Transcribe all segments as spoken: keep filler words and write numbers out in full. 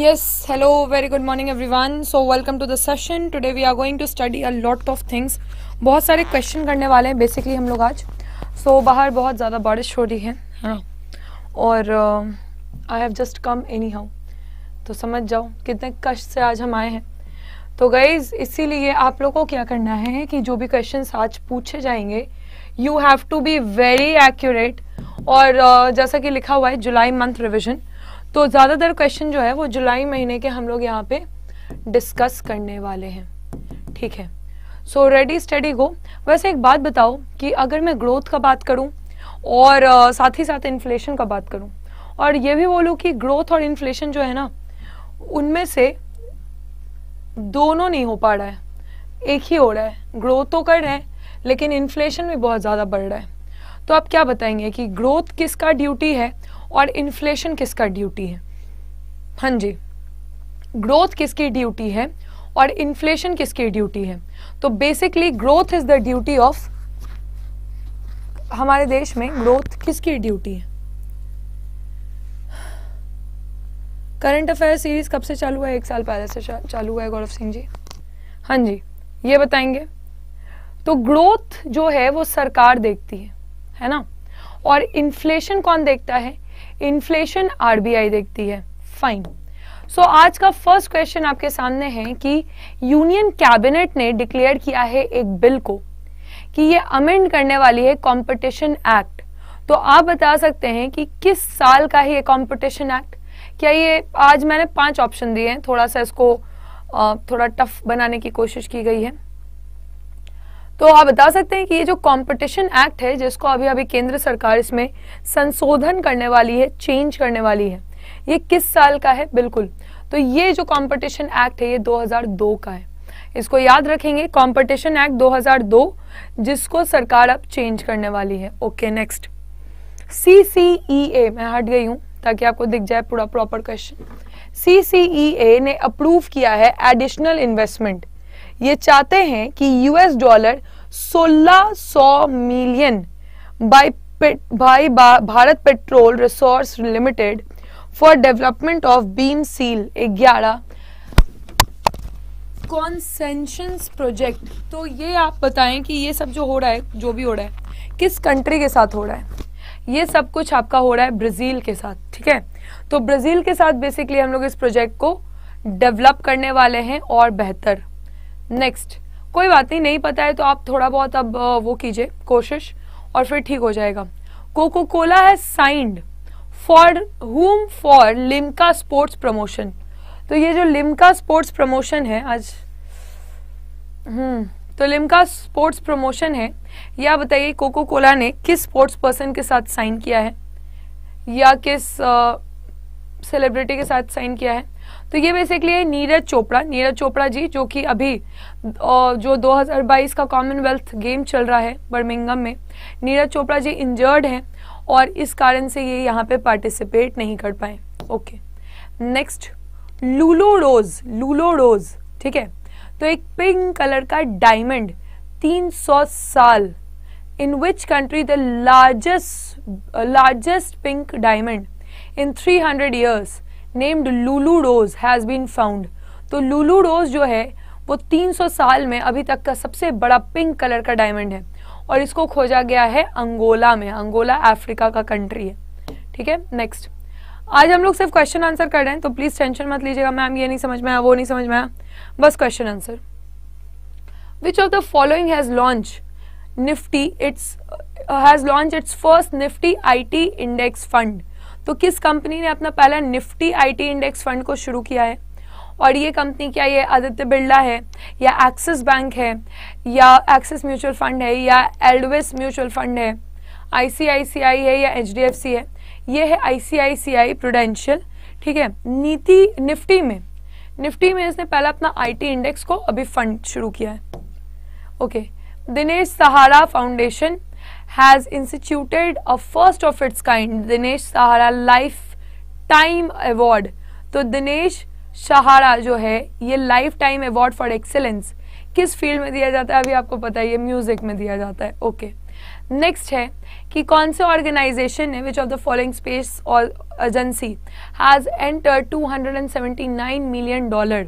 Yes, hello, very good morning everyone. So welcome to the session. Today we are going to study a lot of things. बहुत सारे question करने वाले हैं basically हम लोग आज. So बाहर बहुत ज़्यादा बारिश हो रही है हाँ. और uh, I have just come anyhow. तो समझ जाओ कितने कष्ट से आज हम आए हैं. तो guys इसीलिए आप लोगों को क्या करना है कि जो भी questions आज पूछे जाएंगे you have to be very accurate. और uh, जैसा कि लिखा हुआ है जुलाई मंथ रिविजन, तो ज़्यादातर क्वेश्चन जो है वो जुलाई महीने के हम लोग यहाँ पे डिस्कस करने वाले हैं. ठीक है, सो रेडी स्टडी गो. वैसे एक बात बताओ कि अगर मैं ग्रोथ का बात करूँ और आ, साथ ही साथ इन्फ्लेशन का बात करूँ और ये भी बोलूँ कि ग्रोथ और इन्फ्लेशन जो है ना उनमें से दोनों नहीं हो पा रहा है, एक ही हो रहा है. ग्रोथ तो कर रहे हैं लेकिन इन्फ्लेशन भी बहुत ज़्यादा बढ़ रहा है. तो आप क्या बताएंगे कि ग्रोथ किसका ड्यूटी है और इन्फ्लेशन किसका ड्यूटी है? हाँ जी, ग्रोथ किसकी ड्यूटी है और इन्फ्लेशन किसकी ड्यूटी है? तो basically growth is the duty of, हमारे देश में ग्रोथ किसकी ड्यूटी है? करंट अफेयर सीरीज कब से चालू हुआ है? एक साल पहले से चालू हुआ है गौरव सिंह जी. हाँ जी, ये बताएंगे. तो ग्रोथ जो है वो सरकार देखती है, है ना, और इन्फ्लेशन कौन देखता है? इन्फ्लेशन आरबीआई देखती है. फाइन. सो so, आज का फर्स्ट क्वेश्चन आपके सामने है कि यूनियन कैबिनेट ने डिक्लेयर किया है एक बिल को कि ये अमेंड करने वाली है कंपटीशन एक्ट. तो आप बता सकते हैं कि किस साल का है ये कंपटीशन एक्ट? क्या ये, आज मैंने पांच ऑप्शन दिए हैं, थोड़ा सा इसको थोड़ा टफ बनाने की कोशिश की गई है. तो आप बता सकते हैं कि ये जो कंपटीशन एक्ट है जिसको अभी अभी केंद्र सरकार इसमें संशोधन करने वाली है, चेंज करने वाली है, ये किस साल का है? बिल्कुल, तो ये जो कंपटीशन एक्ट है ये दो हज़ार दो का है. इसको याद रखेंगे, कंपटीशन एक्ट दो हज़ार दो जिसको सरकार अब चेंज करने वाली है. ओके नेक्स्ट, सी सी ई ए, मैं हट गई हूँ ताकि आपको दिख जाए पूरा प्रॉपर क्वेश्चन. सी सी ई ए ने अप्रूव किया है एडिशनल इन्वेस्टमेंट. ये चाहते हैं कि यूएस डॉलर सोलह सौ मिलियन बाय भाई Bharat petrol resource limited for development of beam seal ग्यारह कॉन्सेशंस प्रोजेक्ट. तो ये आप बताएं कि ये सब जो हो रहा है, जो भी हो रहा है, किस कंट्री के साथ हो रहा है? ये सब कुछ आपका हो रहा है ब्राजील के साथ. ठीक है, तो ब्राजील के साथ बेसिकली हम लोग इस प्रोजेक्ट को डेवलप करने वाले हैं और बेहतर. नेक्स्ट, कोई बात नहीं, नहीं पता है तो आप थोड़ा बहुत अब वो कीजिए कोशिश और फिर ठीक हो जाएगा. कोको कोला है signed for whom for Limca sports promotion. तो ये जो लिम्का स्पोर्ट्स प्रमोशन है आज हम्म तो लिम्का स्पोर्ट्स प्रमोशन है, या बताइए कोको कोला ने किस स्पोर्ट्स पर्सन के साथ साइन किया है या किस सेलिब्रिटी के साथ साइन किया है? तो ये बेसिकली नीरज चोपड़ा, नीरज चोपड़ा जी जो कि अभी जो दो हज़ार बाईस का कॉमनवेल्थ गेम चल रहा है बर्मिंघम में, नीरज चोपड़ा जी इंजर्ड हैं और इस कारण से ये यहाँ पे पार्टिसिपेट नहीं कर पाए. Okay next, Lulo Rose, Lulo Rose ठीक है, तो एक पिंक कलर का डायमंड तीन सौ साल. In which country the largest largest pink diamond in three hundred years named Lulu Rose has been found. तो लूलू रोज जो है वो तीन सौ साल में अभी तक का सबसे बड़ा पिंक कलर का डायमंड है और इसको खोजा गया है अंगोला में. अंगोला अफ्रीका का कंट्री है. ठीक है नेक्स्ट, आज हम लोग सिर्फ क्वेश्चन आंसर कर रहे हैं तो प्लीज़ टेंशन मत लीजिएगा, मैम ये नहीं समझ में आया, वो नहीं समझ में आया, बस question answer. Which of the following has launch Nifty its has launch its first Nifty I T index fund. तो किस कंपनी ने अपना पहला निफ्टी आईटी इंडेक्स फंड को शुरू किया है? और ये कंपनी क्या, ये आदित्य बिरला है या एक्सिस बैंक है या एक्सिस म्यूचुअल फंड है या एल्डविस म्यूचुअल फंड है, आईसीआईसीआई है या एचडीएफसी है? ये है आईसीआईसीआई प्रूडेंशियल. ठीक है, नीति निफ्टी में निफ्टी में इसने पहला अपना आईटी इंडेक्स को अभी फंड शुरू किया है. Okay, Dinesh Sahara foundation has instituted a first of its kind Dinesh Sahara lifetime award. तो दिनेश सहारा जो है ये life time award for excellence किस फील्ड में दिया जाता है? अभी आपको पता है ये म्यूजिक में दिया जाता है. ओके नेक्स्ट है कि कौन से ऑर्गेनाइजेशन है which of the following space और agency has entered two hundred seventy nine million dollar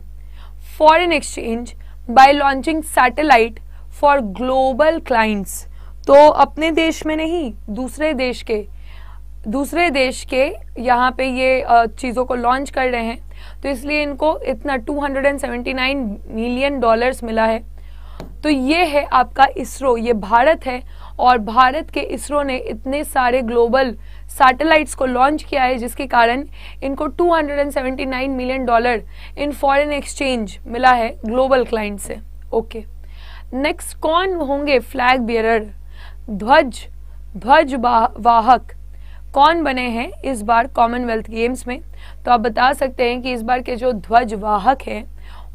foreign exchange by launching satellite for global clients. तो अपने देश में नहीं, दूसरे देश के दूसरे देश के यहाँ पे ये चीज़ों को लॉन्च कर रहे हैं, तो इसलिए इनको इतना two hundred seventy nine million dollars मिला है। तो ये है आपका इसरो, ये भारत है और भारत के इसरो ने इतने सारे ग्लोबल सैटेलाइट्स को लॉन्च किया है जिसके कारण इनको two hundred seventy nine million dollar in foreign exchange मिला है ग्लोबल क्लाइंट से। ओके, नेक्स्ट कौन होंगे फ्लैग बियरर, ध्वज ध्वज वाहक कौन बने हैं इस बार कॉमनवेल्थ गेम्स में? तो आप बता सकते हैं कि इस बार के जो ध्वज वाहक हैं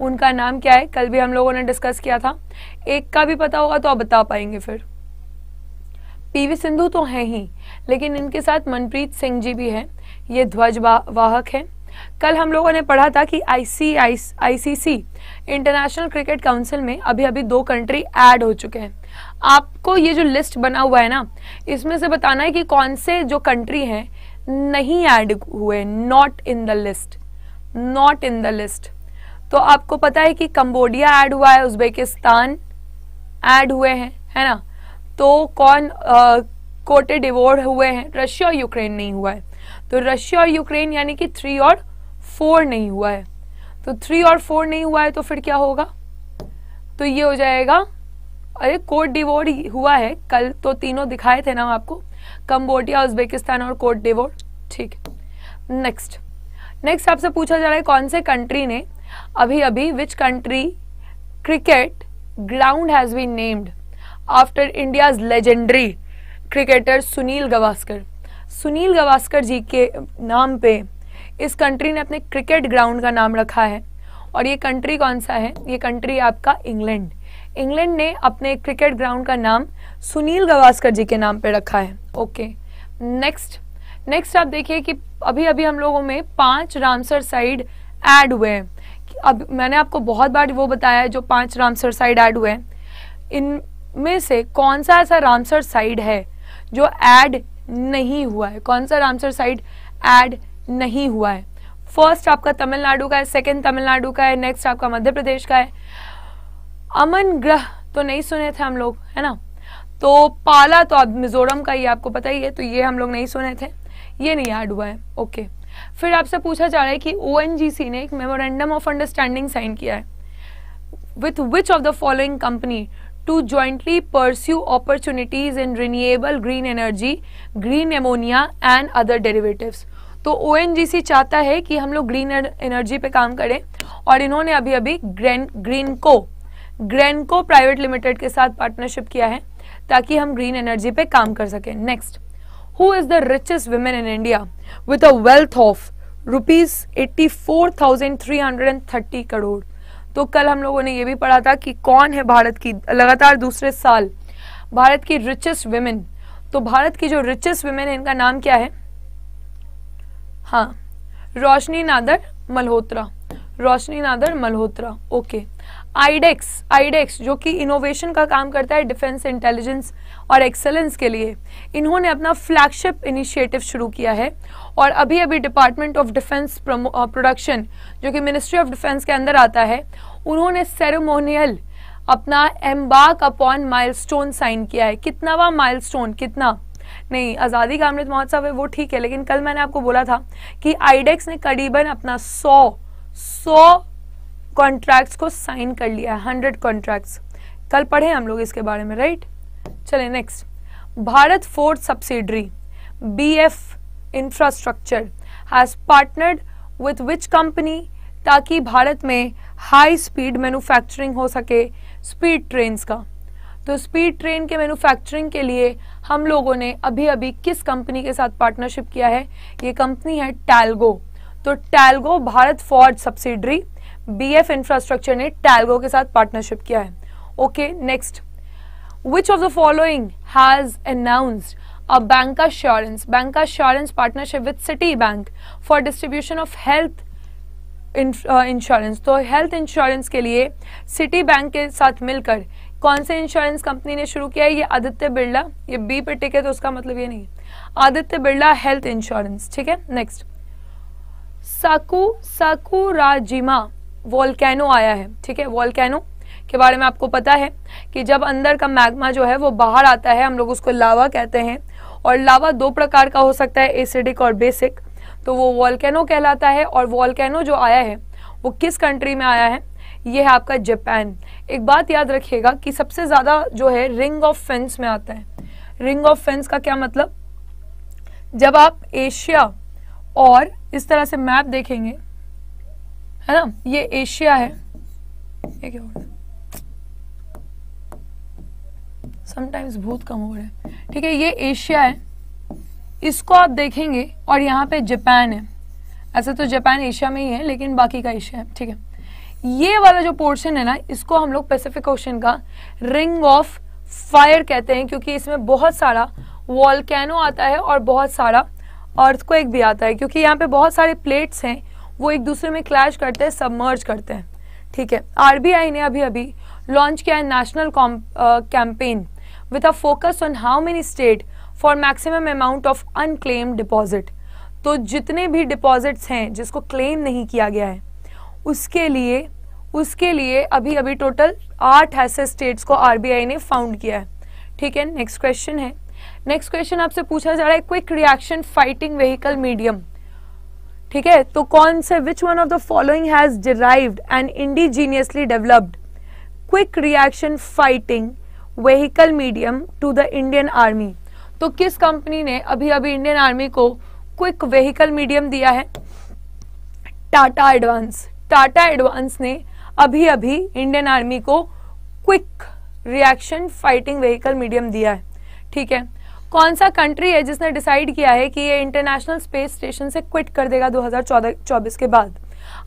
उनका नाम क्या है, कल भी हम लोगों ने डिस्कस किया था। एक का भी पता होगा तो आप बता पाएंगे। फिर पीवी सिंधु तो हैं ही, लेकिन इनके साथ मनप्रीत सिंह जी भी हैं, ये ध्वज वाहक हैं। कल हम लोगों ने पढ़ा था कि आईसीसी इंटरनेशनल क्रिकेट काउंसिल में अभी अभी दो कंट्री ऐड हो चुके हैं। आपको ये जो लिस्ट बना हुआ है ना, इसमें से बताना है कि कौन से जो कंट्री हैं नहीं ऐड हुए, not in the list, not in the list. तो आपको पता है कि कंबोडिया ऐड हुआ है, उज्बेकिस्तान ऐड हुए हैं, है ना। तो कौन कोटे डिवोर हुए हैं, रशिया और यूक्रेन नहीं हुआ है। तो रशिया और यूक्रेन यानी कि थ्री और फोर नहीं हुआ है, तो थ्री और फोर नहीं हुआ है तो फिर क्या होगा? तो ये हो जाएगा, अरे कोट डिवोर हुआ है, कल तो तीनों दिखाए थे ना आपको, कंबोडिया, उज्बेकिस्तान और कोट डिवोर। ठीक, नेक्स्ट नेक्स्ट आपसे पूछा जा रहा है कौन से कंट्री ने अभी अभी, which country cricket ground has been named after India's legendary cricketer Sunil Gavaskar. Sunil Gavaskar ji के नाम पे इस कंट्री ने अपने क्रिकेट ग्राउंड का नाम रखा है। और ये कंट्री कौन सा है? ये कंट्री आपका इंग्लैंड। इंग्लैंड ने अपने क्रिकेट ग्राउंड का नाम सुनील गावस्कर जी के नाम पे रखा है। ओके, नेक्स्ट नेक्स्ट आप देखिए कि अभी अभी हम लोगों में पांच रामसर साइट ऐड हुए हैं। अब मैंने आपको बहुत बार वो बताया है जो पांच रामसर साइट ऐड हुए हैं, इनमें से कौन सा ऐसा रामसर साइट है जो ऐड नहीं हुआ है? कौन सा रामसर साइट ऐड नहीं हुआ है? फर्स्ट आपका तमिलनाडु का है, सेकंड तमिलनाडु का है, नेक्स्ट आपका मध्य प्रदेश का है। अमन ग्रह तो नहीं सुने थे हम लोग, है ना। तो पाला तो अब मिजोरम का, ये आपको पता ही है, तो ये हम लोग नहीं सुने थे, ये नहीं ऐड हुआ है। ओके, फिर आपसे पूछा जा रहा है कि ओएनजीसी ने एक मेमोरेंडम ऑफ अंडरस्टैंडिंग साइन किया है with which of the following company to jointly pursue opportunities in renewable green energy, green ammonia and other derivatives. तो ओएनजीसी चाहता है कि हम लोग ग्रीन एनर्जी पे काम करें और इन्होंने अभी अभी green Greenko Greenko private limited के साथ पार्टनरशिप किया है ताकि हम ग्रीन एनर्जी पे काम कर सकें। Next, who is the richest women in India with a wealth of rupees eighty four thousand three hundred and thirty crore. तो कल हम लोगों ने ये भी पढ़ा था कि कौन है भारत की, लगातार दूसरे साल भारत की रिचेस्ट वुमेन। तो भारत की जो रिचेस्ट वुमेन है इनका नाम क्या है? हाँ, Roshni Nadar Malhotra, Roshni Nadar Malhotra. Okay, iDEX iDEX जो कि इनोवेशन का काम करता है डिफेंस, इंटेलिजेंस और एक्सेलेंस के लिए, इन्होंने अपना फ्लैगशिप इनिशिएटिव शुरू किया है और अभी अभी डिपार्टमेंट ऑफ डिफेंस प्रोडक्शन जो कि मिनिस्ट्री ऑफ डिफेंस के अंदर आता है, उन्होंने सेरेमोनियल अपना एम्बार्क अपॉन माइलस्टोन साइन किया है। कितनावा माइलस्टोन? कितना नहीं, आज़ादी का अमृत महोत्सव है वो ठीक है, लेकिन कल मैंने आपको बोला था कि आईडेक्स ने करीबन अपना सौ सौ कॉन्ट्रैक्ट्स को साइन कर लिया है, हंड्रेड कॉन्ट्रैक्ट्स। कल पढ़े हम लोग इसके बारे में, राइट। चले next, Bharat fourth subsidiary B F infrastructure has partnered with which company ताकि भारत में हाई स्पीड मैन्युफैक्चरिंग हो सके स्पीड ट्रेन का। तो स्पीड ट्रेन के मैन्युफैक्चरिंग के लिए हम लोगों ने अभी अभी किस कंपनी के साथ पार्टनरशिप किया है? ये कंपनी है टैल्गो। तो Talgo Bharat Forge subsidiary BF infrastructure ने टैल्गो के साथ पार्टनरशिप किया है। Okay, next, which of the following has announced a bank assurance bank assurance partnership with Citi bank for distribution of health insurance. तो हेल्थ इंश्योरेंस के लिए city bank के साथ मिलकर कौन से इंश्योरेंस कंपनी ने शुरू किया है? ये आदित्य बिरला, ये बी पे टिक है तो उसका मतलब ये नहीं है, आदित्य बिरला हेल्थ इंश्योरेंस। ठीक है, नेक्स्ट साकु साकुराजिमा वोल्केनो आया है। ठीक है, वोल्केनो के बारे में आपको पता है कि जब अंदर का मैग्मा जो है वो बाहर आता है, हम लोग उसको लावा कहते हैं, और लावा दो प्रकार का हो सकता है, एसिडिक और बेसिक, तो वो वोल्केनो कहलाता है। और वोल्केनो जो आया है वो किस कंट्री में आया है? ये है आपका जापान। एक बात याद रखिएगा कि सबसे ज़्यादा जो है रिंग ऑफ फेंस में आता है। रिंग ऑफ फेंस का क्या मतलब? जब आप एशिया और इस तरह से मैप देखेंगे, है ना, ये एशिया है, ये क्या हो रहा है? समटाइम्स बहुत कम हो रहा है। ठीक है, ये एशिया है, इसको आप देखेंगे और यहाँ पे जापान है। ऐसे तो जापान एशिया में ही है लेकिन बाकी का एशिया है। ठीक है, ये वाला जो पोर्शन है ना, इसको हम लोग पैसिफिक ओशन का रिंग ऑफ फायर कहते हैं, क्योंकि इसमें बहुत सारा वॉल्केनो आता है और बहुत सारा अर्थक्वेक भी आता है, क्योंकि यहाँ पे बहुत सारे प्लेट्स हैं वो एक दूसरे में क्लैश करते हैं, सबमर्ज करते हैं। ठीक है, आरबीआई ने अभी अभी लॉन्च किया है national campaign with a focus on how many state for maximum amount of unclaimed deposit. तो जितने भी डिपॉजिट्स हैं जिसको क्लेम नहीं किया गया है, उसके लिए उसके लिए अभी अभी टोटल आठ ऐसे स्टेट्स को आरबीआई ने फाउंड किया है। ठीक है, नेक्स्ट क्वेश्चन है नेक्स्ट क्वेश्चन आपसे पूछा जा रहा है quick reaction fighting vehicle medium. ठीक है, तो कौन से which one of the following has derived and indigenously developed quick reaction fighting vehicle medium to the Indian Army. तो किस कंपनी ने अभी अभी इंडियन आर्मी को क्विक व्हीकल मीडियम दिया है? टाटा एडवांस। टाटा एडवांस ने अभी अभी इंडियन आर्मी को quick reaction fighting vehicle medium दिया है। ठीक है, कौन सा कंट्री है जिसने डिसाइड किया है कि ये इंटरनेशनल स्पेस स्टेशन से क्विट कर देगा दो हज़ार चौबीस के बाद?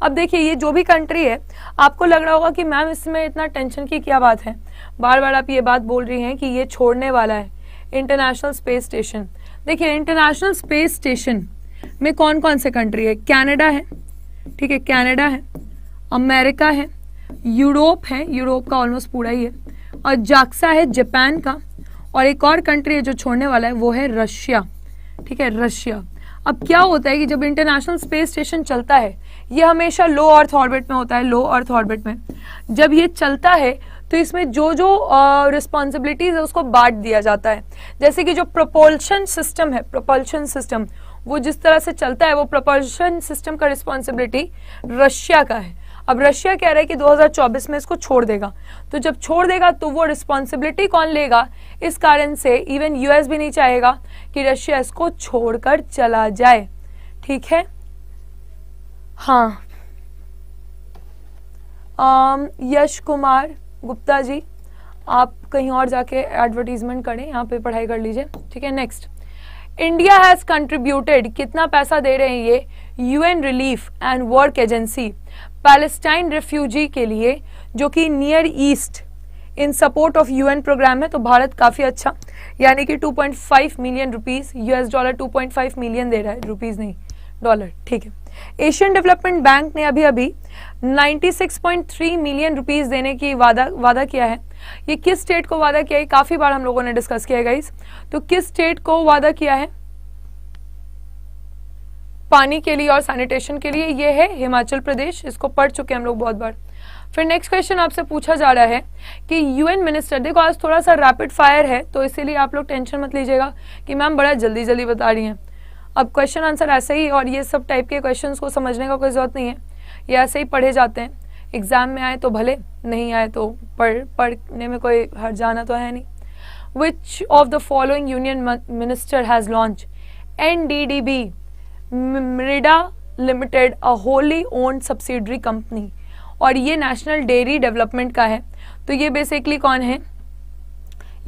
अब देखिए, ये जो भी कंट्री है, आपको लग रहा होगा कि मैम इसमें इतना टेंशन की क्या बात है, बार बार आप ये बात बोल रही हैं कि ये छोड़ने वाला है इंटरनेशनल स्पेस स्टेशन। देखिए, इंटरनेशनल स्पेस स्टेशन में कौन कौन से कंट्री है? कैनेडा है, ठीक है, कैनेडा है, अमेरिका है, यूरोप है, यूरोप का ऑलमोस्ट पूरा ही है, और जाक्सा है जापान का, और एक और कंट्री है जो छोड़ने वाला है वो है रशिया। ठीक है, रशिया। अब क्या होता है कि जब इंटरनेशनल स्पेस स्टेशन चलता है, ये हमेशा लो अर्थ ऑर्बिट में होता है। लो अर्थ ऑर्बिट में जब ये चलता है तो इसमें जो जो रिस्पॉन्सिबिलिटीज़ है उसको बांट दिया जाता है। जैसे कि जो प्रोपल्शन सिस्टम है, प्रोपल्शन सिस्टम वो जिस तरह से चलता है, वो प्रोपल्शन सिस्टम का रिस्पॉन्सिबिलिटी रशिया का है। अब रशिया कह रहा है कि दो हज़ार चौबीस में इसको छोड़ देगा, तो जब छोड़ देगा तो वो रिस्पॉन्सिबिलिटी कौन लेगा? इस कारण से इवन यूएस भी नहीं चाहेगा कि रशिया इसको छोड़कर चला जाए। ठीक है, हाँ, आम, यश कुमार गुप्ता जी, आप कहीं और जाके एडवर्टीजमेंट करें, यहाँ पे पढ़ाई कर लीजिए। ठीक है, नेक्स्ट इंडिया हैज़ कंट्रीब्यूटेड, कितना पैसा दे रहे हैं ये? UN relief and work agency Palestine refugee के लिए, जो कि near east in support of UN programme है। तो भारत काफ़ी अच्छा, यानी कि two point five million rupees, US dollar two point five million दे रहा है, रुपीस नहीं, डॉलर। ठीक है, एशियन डेवलपमेंट बैंक ने अभी अभी ninety six point three million rupees देने की वादा वादा किया है। ये किस स्टेट को वादा किया है? काफ़ी बार हम लोगों ने डिस्कस किया है गाइस। तो किस स्टेट को वादा किया है पानी के लिए और सैनिटेशन के लिए? ये है हिमाचल प्रदेश, इसको पढ़ चुके हैं हम लोग बहुत बार। फिर नेक्स्ट क्वेश्चन आपसे पूछा जा रहा है कि यूएन मिनिस्टर, देखो आज थोड़ा सा रैपिड फायर है तो इसीलिए आप लोग टेंशन मत लीजिएगा कि मैम बड़ा जल्दी जल्दी बता रही हैं। अब क्वेश्चन आंसर ऐसे ही, और ये सब टाइप के क्वेश्चंस को समझने का कोई ज़रूरत नहीं है, ये ऐसे ही पढ़े जाते हैं, एग्जाम में आए तो भले, नहीं आए तो पढ़ पढ़ने में कोई हर जाना तो है नहीं। Which of the following union minister has launch N D D B Mrida limited, a wholly owned subsidiary company, और ये नेशनल डेयरी डेवलपमेंट का है। तो ये बेसिकली कौन है?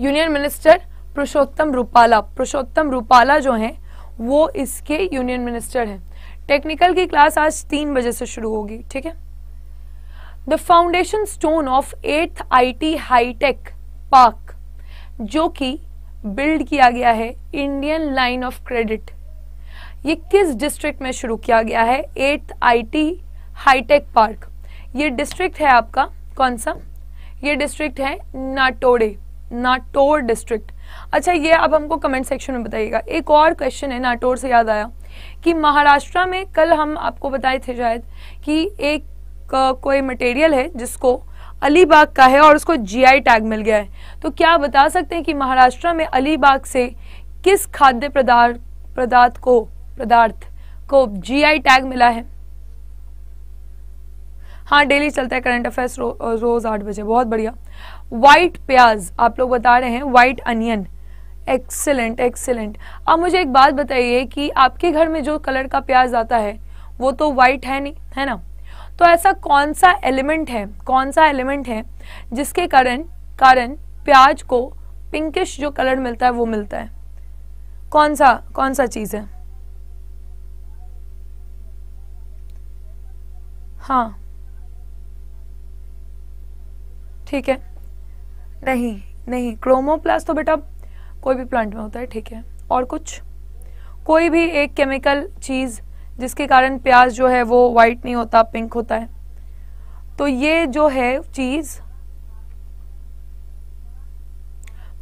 Union minister Purushottam Rupala. पुरुषोत्तम रूपाला जो हैं वो इसके यूनियन मिनिस्टर हैं। टेक्निकल की क्लास आज तीन बजे से शुरू होगी। ठीक है, द फाउंडेशन स्टोन ऑफ एथ आईटी हाईटेक पार्क, जो कि बिल्ड किया गया है इंडियन लाइन ऑफ क्रेडिट, ये किस डिस्ट्रिक्ट में शुरू किया गया है? Eighth IT hi tech park. ये डिस्ट्रिक्ट है आपका कौन सा? ये डिस्ट्रिक्ट है नाटोड़े, नाटोड़ डिस्ट्रिक्ट। अच्छा ये अब हमको कमेंट सेक्शन में बताइएगा। एक और क्वेश्चन है नाटोड़ से याद आया कि महाराष्ट्र में कल हम आपको बताए थे शायद कि एक कोई मटेरियल है जिसको अलीबाग का है और उसको जीआई टैग मिल गया है, तो क्या बता सकते हैं कि महाराष्ट्र में अलीबाग से किस खाद्य पदार्थ पदार्थ को पदार्थ को जीआई टैग मिला है? हाँ डेली चलता है करंट अफेयर्स रो, रोज आठ बजे, बहुत बढ़िया। वाइट प्याज आप लोग बता रहे हैं, वाइट अनियन, एक्सेलेंट एक्सेलेंट। अब मुझे एक बात बताइए कि आपके घर में जो कलर का प्याज आता है वो तो वाइट है नहीं, है ना? तो ऐसा कौन सा एलिमेंट है, कौन सा एलिमेंट है जिसके कारण कारण प्याज को पिंकिश जो कलर मिलता है वो मिलता है? कौन सा कौन सा चीज है? हाँ ठीक है, नहीं नहीं क्रोमोप्लास्ट तो बेटा कोई भी प्लांट में होता है, ठीक है। और कुछ, कोई भी एक केमिकल चीज जिसके कारण प्याज जो है वो वाइट नहीं होता, पिंक होता है, तो ये जो है चीज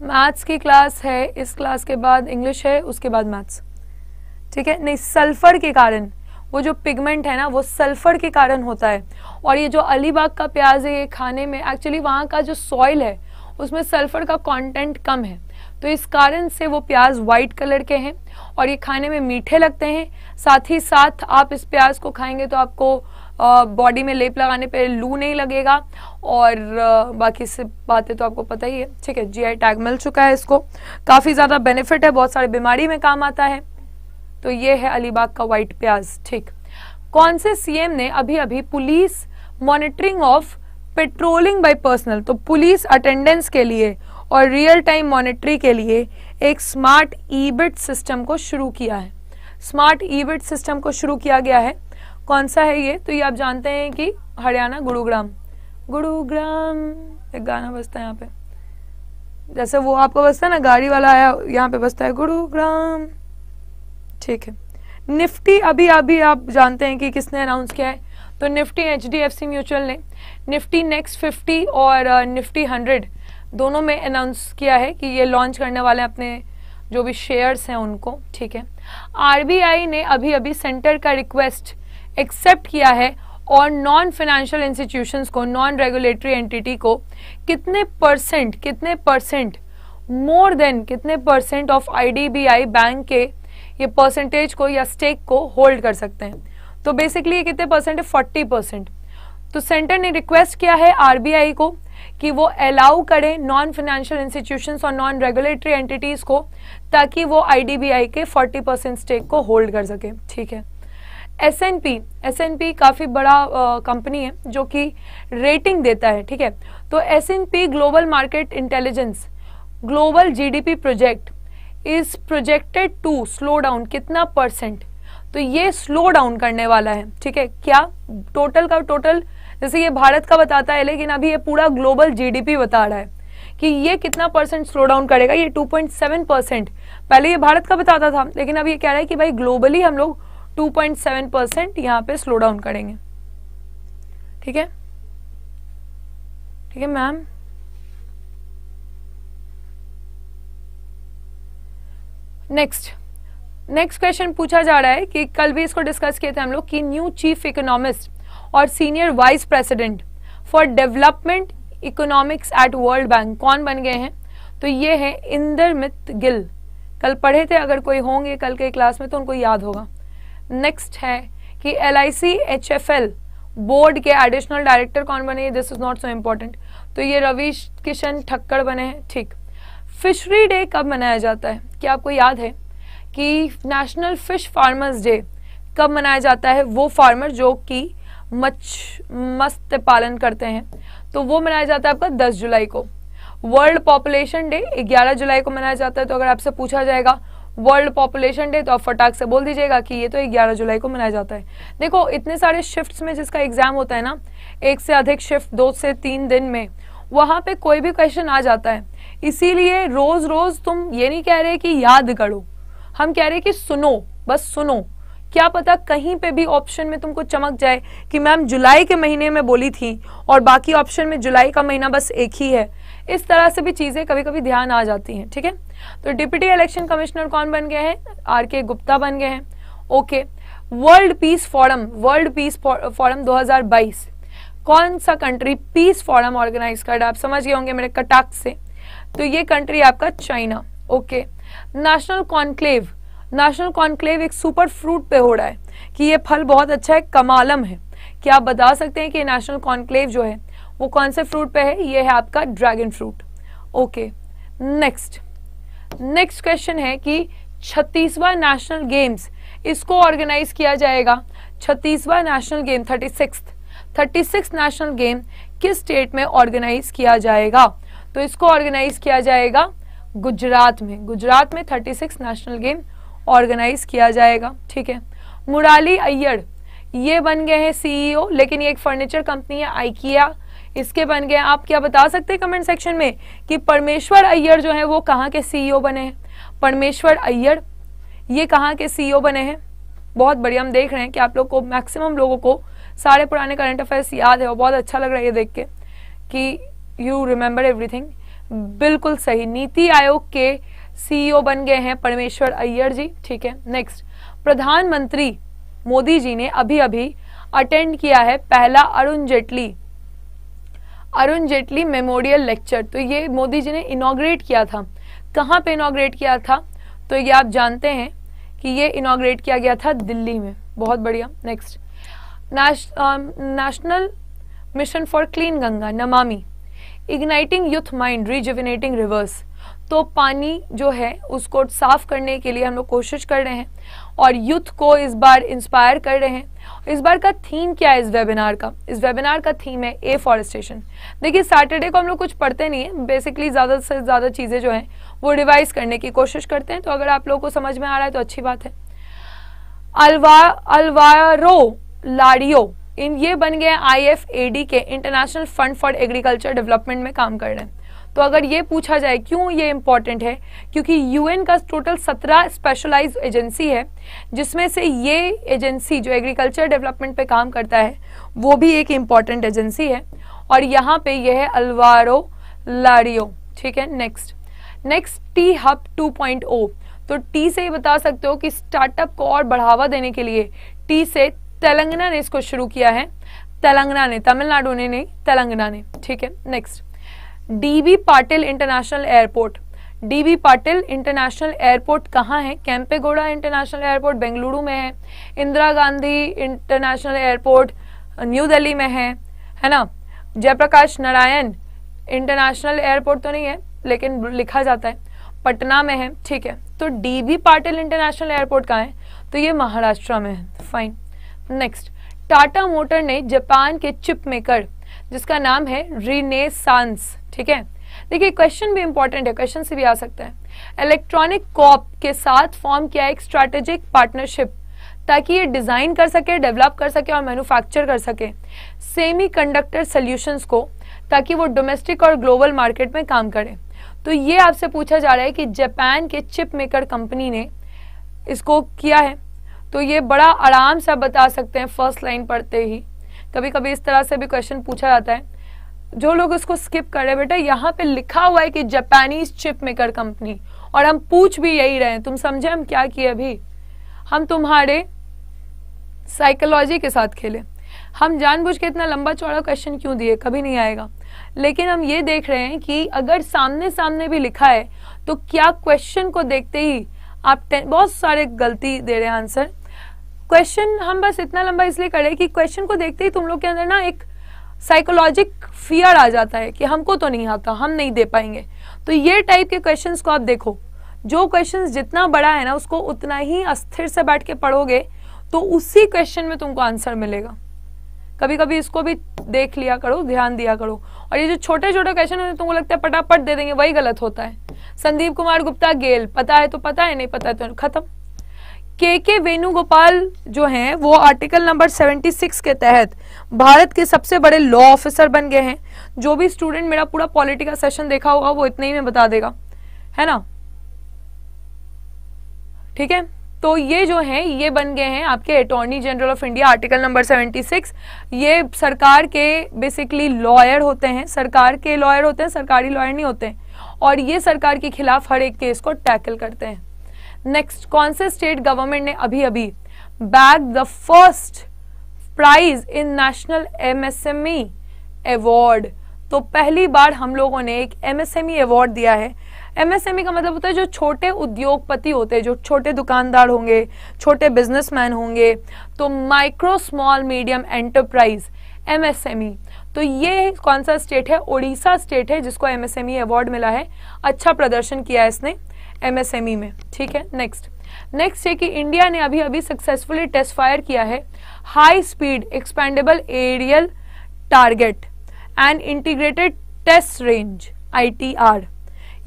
मैथ्स की क्लास है, इस क्लास के बाद इंग्लिश है, उसके बाद मैथ्स, ठीक है। नहीं, सल्फर के कारण, वो जो पिगमेंट है ना वो सल्फर के कारण होता है। और ये जो अलीबाग का प्याज है ये खाने में एक्चुअली वहाँ का जो सॉइल है उसमें सल्फर का कंटेंट कम है, तो इस कारण से वो प्याज वाइट कलर के हैं और ये खाने में मीठे लगते हैं। साथ ही साथ आप इस प्याज को खाएंगे तो आपको बॉडी में लेप लगाने पे लू नहीं लगेगा और आ, बाकी सब बातें तो आपको पता ही है, ठीक है। जीआई टैग मिल चुका है इसको, काफ़ी ज़्यादा बेनिफिट है, बहुत सारे बीमारी में काम आता है। तो ये है अलीबाग का वाइट प्याज, ठीक। कौन से सीएम ने अभी अभी police monitoring of patrolling by personal, तो पुलिस अटेंडेंस के लिए और रियल टाइम मॉनिटरी के लिए एक स्मार्ट ईबिट सिस्टम को शुरू किया है, स्मार्ट ईबिट सिस्टम को शुरू किया गया है। कौन सा है ये? तो ये आप जानते हैं कि हरियाणा, गुरुग्राम, गुरुग्राम एक गाना बजता है यहाँ पे, जैसे वो आपको बजता है ना गाड़ी वाला आया, यहाँ पे बजता है गुरुग्राम, ठीक है। निफ्टी अभी अभी आप जानते हैं कि किसने अनाउंस किया है, तो Nifty H D F C mutual ने निफ्टी नेक्स्ट फिफ्टी और निफ्टी हंड्रेड दोनों में अनाउंस किया है कि ये लॉन्च करने वाले अपने जो भी शेयर्स हैं उनको, ठीक है। आरबीआई ने अभी अभी सेंटर का रिक्वेस्ट एक्सेप्ट किया है और नॉन फाइनेंशियल इंस्टीट्यूशंस को, नॉन रेगुलेटरी एंटिटी को कितने परसेंट कितने परसेंट मोर देन कितने परसेंट ऑफ आईडीबीआई बैंक के ये परसेंटेज को या स्टेक को होल्ड कर सकते हैं। तो बेसिकली ये कितने परसेंट है? Forty percent. तो सेंटर ने रिक्वेस्ट किया है आरबीआई को कि वो अलाउ करें नॉन फाइनेंशियल इंस्टीट्यूशंस और नॉन रेगुलेटरी एंटिटीज़ को, ताकि वो आईडीबीआई के फोर्टी परसेंट स्टेक को होल्ड कर सके, ठीक है। एसएनपी, एसएनपी काफ़ी बड़ा कंपनी है जो कि रेटिंग देता है, ठीक है। तो S and P global market intelligence global GDP project is projected to slow down कितना परसेंट, तो ये स्लो डाउन करने वाला है, ठीक है। क्या टोटल का टोटल, जैसे ये भारत का बताता है लेकिन अभी ये पूरा ग्लोबल जीडीपी बता रहा है कि ये कितना परसेंट स्लो डाउन करेगा। ये टू पॉइंट सेवन परसेंट, पहले ये भारत का बताता था लेकिन अब ये कह रहा है कि भाई ग्लोबली हम लोग टू पॉइंट सेवन परसेंट यहाँ पे स्लो डाउन करेंगे, ठीक है ठीक है मैम। नेक्स्ट नेक्स्ट क्वेश्चन पूछा जा रहा है कि कल भी इसको डिस्कस किए थे हम लोग कि न्यू चीफ इकोनॉमिस्ट और senior vice president for development economics at World Bank कौन बन गए हैं? तो ये है इंदरमित गिल, कल पढ़े थे, अगर कोई होंगे कल के क्लास में तो उनको याद होगा। नेक्स्ट है कि L I C H F L board के एडिशनल डायरेक्टर कौन बने? This is not so important, तो ये रवीश किशन ठक्कर बने हैं, ठीक। फिशरी डे कब मनाया जाता है? क्या आपको याद है कि नेशनल फिश फार्मर्स डे कब मनाया जाता है? वो फार्मर जो कि मच्छ मत्स्य पालन करते हैं, तो वो मनाया जाता है आपका दस जुलाई को। वर्ल्ड पॉपुलेशन डे ग्यारह जुलाई को मनाया जाता है, तो अगर आपसे पूछा जाएगा वर्ल्ड पॉपुलेशन डे तो आप फटाक से बोल दीजिएगा कि ये तो ग्यारह जुलाई को मनाया जाता है। देखो इतने सारे शिफ्ट्स में जिसका एग्जाम होता है ना, एक से अधिक शिफ्ट दो से तीन दिन में, वहाँ पे कोई भी क्वेश्चन आ जाता है, इसीलिए रोज रोज तुम ये नहीं कह रहे कि याद करो, हम कह रहे कि सुनो, बस सुनो क्या पता कहीं पे भी ऑप्शन में तुमको चमक जाए कि मैम जुलाई के महीने में बोली थी और बाकी ऑप्शन में जुलाई का महीना बस एक ही है। इस तरह से भी चीजें कभी कभी ध्यान आ जाती हैं। ठीक है, तो डिप्टी इलेक्शन कमिश्नर कौन बन गए हैं? आर के गुप्ता बन गए हैं। Okay, World Peace Forum, World Peace Forum दो हज़ार बाईस कौन सा कंट्री पीस फोरम ऑर्गेनाइज कर रहा है? आप समझ गए होंगे मेरे कटाक से, तो ये कंट्री आपका China. Okay, national conclave, national conclave एक सुपर फ्रूट पे हो रहा है कि ये फल बहुत अच्छा है, कमालम है। क्या आप बता सकते हैं कि नेशनल कॉन्क्लेव जो है वो कौन से फ्रूट पे है? ये है आपका dragon fruit. Okay, next next question है कि छत्तीसवां नेशनल गेम्स इसको ऑर्गेनाइज किया जाएगा। छत्तीसवां national game thirty six thirty six national game किस स्टेट में ऑर्गेनाइज किया जाएगा? तो इसको ऑर्गेनाइज किया जाएगा गुजरात में। गुजरात में thirty six national game organise किया जाएगा। ठीक है, मुराली अय्यर ये बन गए हैं सीईओ, लेकिन ये एक फर्नीचर कंपनी है आइकिया, इसके बन गए। आप क्या बता सकते हैं कमेंट सेक्शन में कि परमेश्वर अय्यर जो है वो कहाँ के सीईओ बने हैं? परमेश्वर अय्यर ये कहाँ के सीईओ बने हैं? बहुत बढ़िया, हम देख रहे हैं कि आप लोग को, मैक्सिमम लोगों को सारे पुराने करंट अफेयर्स याद है और बहुत अच्छा लग रहा है ये देख के कि यू रिमेंबर एवरीथिंग। बिल्कुल सही, नीति आयोग के सीईओ बन गए हैं परमेश्वर अय्यर जी। ठीक है, नेक्स्ट, प्रधानमंत्री मोदी जी ने अभी अभी अटेंड किया है पहला अरुण जेटली अरुण जेटली मेमोरियल लेक्चर। तो ये मोदी जी ने इनॉग्रेट किया था। कहाँ पे इनॉग्रेट किया था? तो ये आप जानते हैं कि ये इनॉग्रेट किया गया था दिल्ली में। बहुत बढ़िया। Next, national mission for clean Ganga, Namami, igniting youth mind, rejuvenating rivers. तो पानी जो है उसको साफ करने के लिए हम लोग कोशिश कर रहे हैं और यूथ को इस बार इंस्पायर कर रहे हैं। इस बार का थीम क्या है इस वेबिनार का? इस वेबिनार का थीम है एफॉरेस्टेशन। देखिए, सैटरडे को हम लोग कुछ पढ़ते नहीं है, बेसिकली ज़्यादा से ज़्यादा चीज़ें जो हैं वो रिवाइज करने की कोशिश करते हैं। तो अगर आप लोगों को समझ में आ रहा है तो अच्छी बात है। अलवा अल्वारो लाडियो इन ये बन गए आई एफ ए डी के, international fund for agriculture development में काम कर रहे हैं। तो अगर ये पूछा जाए क्यों ये इम्पॉर्टेंट है, क्योंकि यूएन का टोटल सत्रह स्पेशलाइज्ड एजेंसी है, जिसमें से ये एजेंसी जो एग्रीकल्चर डेवलपमेंट पे काम करता है वो भी एक इम्पॉर्टेंट एजेंसी है, और यहाँ पे ये है अल्वारो लाडियो। ठीक है, next next T hub two point O. तो टी से ये बता सकते हो कि स्टार्टअप को और बढ़ावा देने के लिए टी से तेलंगाना ने इसको शुरू किया है। तेलंगाना ने, तमिलनाडु ने नहीं, तेलंगाना ने। ठीक है, next, DB Patil international airport. DB Patil international airport कहाँ है? कैंपेगौड़ा इंटरनेशनल एयरपोर्ट बेंगलुरु में है, Indira Gandhi international airport new Delhi में है, है ना। जयप्रकाश नारायण इंटरनेशनल एयरपोर्ट तो नहीं है लेकिन लिखा जाता है, पटना में है। ठीक है, तो डीबी पाटिल इंटरनेशनल एयरपोर्ट कहाँ है? तो ये महाराष्ट्र में है। फाइन। नेक्स्ट, टाटा मोटर ने जापान के चिप मेकर जिसका नाम है रिनेसांस। ठीक है, देखिए क्वेश्चन भी इंपॉर्टेंट है, क्वेश्चन से भी आ सकता है। इलेक्ट्रॉनिक कॉप के साथ फॉर्म किया एक स्ट्रैटेजिक पार्टनरशिप ताकि ये डिजाइन कर सके, डेवलप कर सके और मैन्युफैक्चर कर सके सेमीकंडक्टर सॉल्यूशंस को, ताकि वो डोमेस्टिक और ग्लोबल मार्केट में काम करें। तो ये आपसे पूछा जा रहा है कि जापान के चिप मेकर कंपनी ने इसको किया है। तो ये बड़ा आराम से बता सकते हैं फर्स्ट लाइन पढ़ते ही। कभी कभी इस तरह से भी क्वेश्चन पूछा जाता है। जो लोग इसको स्किप कर रहे, बेटा यहाँ पे लिखा हुआ है कि जापानीज चिप मेकर कंपनी, और हम पूछ भी यही रहे हैं। तुम समझे हम क्या किए? अभी हम तुम्हारे साइकोलॉजी के साथ खेले। हम जानबूझ के इतना लंबा चौड़ा क्वेश्चन क्यों दिए, कभी नहीं आएगा, लेकिन हम ये देख रहे हैं कि अगर सामने सामने भी लिखा है तो क्या क्वेश्चन को देखते ही आप बहुत सारे गलती दे रहे हैं आंसर। क्वेश्चन हम बस इतना लंबा इसलिए कर रहे हैं कि क्वेश्चन को देखते ही तुम लोग के अंदर ना एक साइकोलॉजिक फियर आ जाता है कि हमको तो नहीं आता, हम नहीं दे पाएंगे। तो ये टाइप के क्वेश्चंस को आप देखो। जो क्वेश्चंस जितना बड़ा है ना उसको उतना ही अस्थिर से बैठ के पढ़ोगे तो उसी क्वेश्चन में तुमको आंसर मिलेगा। कभी कभी इसको भी देख लिया करो, ध्यान दिया करो। और ये जो छोटे छोटे क्वेश्चन होते हैं तुमको लगता है पटापट दे देंगे, वही गलत होता है। संदीप कुमार गुप्ता गेल, पता है तो पता है, नहीं पता है तो खत्म। के के वेणुगोपाल जो हैं वो आर्टिकल नंबर छिहत्तर के तहत भारत के सबसे बड़े लॉ ऑफिसर बन गए हैं। जो भी स्टूडेंट मेरा पूरा पॉलिटिकल सेशन देखा होगा वो इतने ही में बता देगा, है ना। ठीक है, तो ये जो हैं ये बन गए हैं आपके attorney general of India article number seventy six. ये सरकार के बेसिकली लॉयर होते हैं, सरकार के लॉयर होते हैं, सरकारी लॉयर नहीं होते हैं, और ये सरकार के खिलाफ हर एक केस को टैकल करते हैं। नेक्स्ट, कौन से स्टेट गवर्नमेंट ने अभी अभी bag the first prize in national MSME award. तो पहली बार हम लोगों ने एक एमएसएमई अवॉर्ड दिया है। एमएसएमई का मतलब होता है जो छोटे उद्योगपति होते हैं, जो छोटे दुकानदार होंगे, छोटे बिजनेसमैन होंगे, तो micro small medium enterprise MSME. तो ये कौन सा स्टेट है? ओडिशा स्टेट है जिसको एमएसएमई अवार्ड मिला है। अच्छा प्रदर्शन किया है इसने एमएसएमई में, ठीक है। नेक्स्ट नेक्स्ट है कि इंडिया ने अभी अभी सक्सेसफुली टेस्ट फायर किया है high speed expendable aerial target and integrated test range I T R.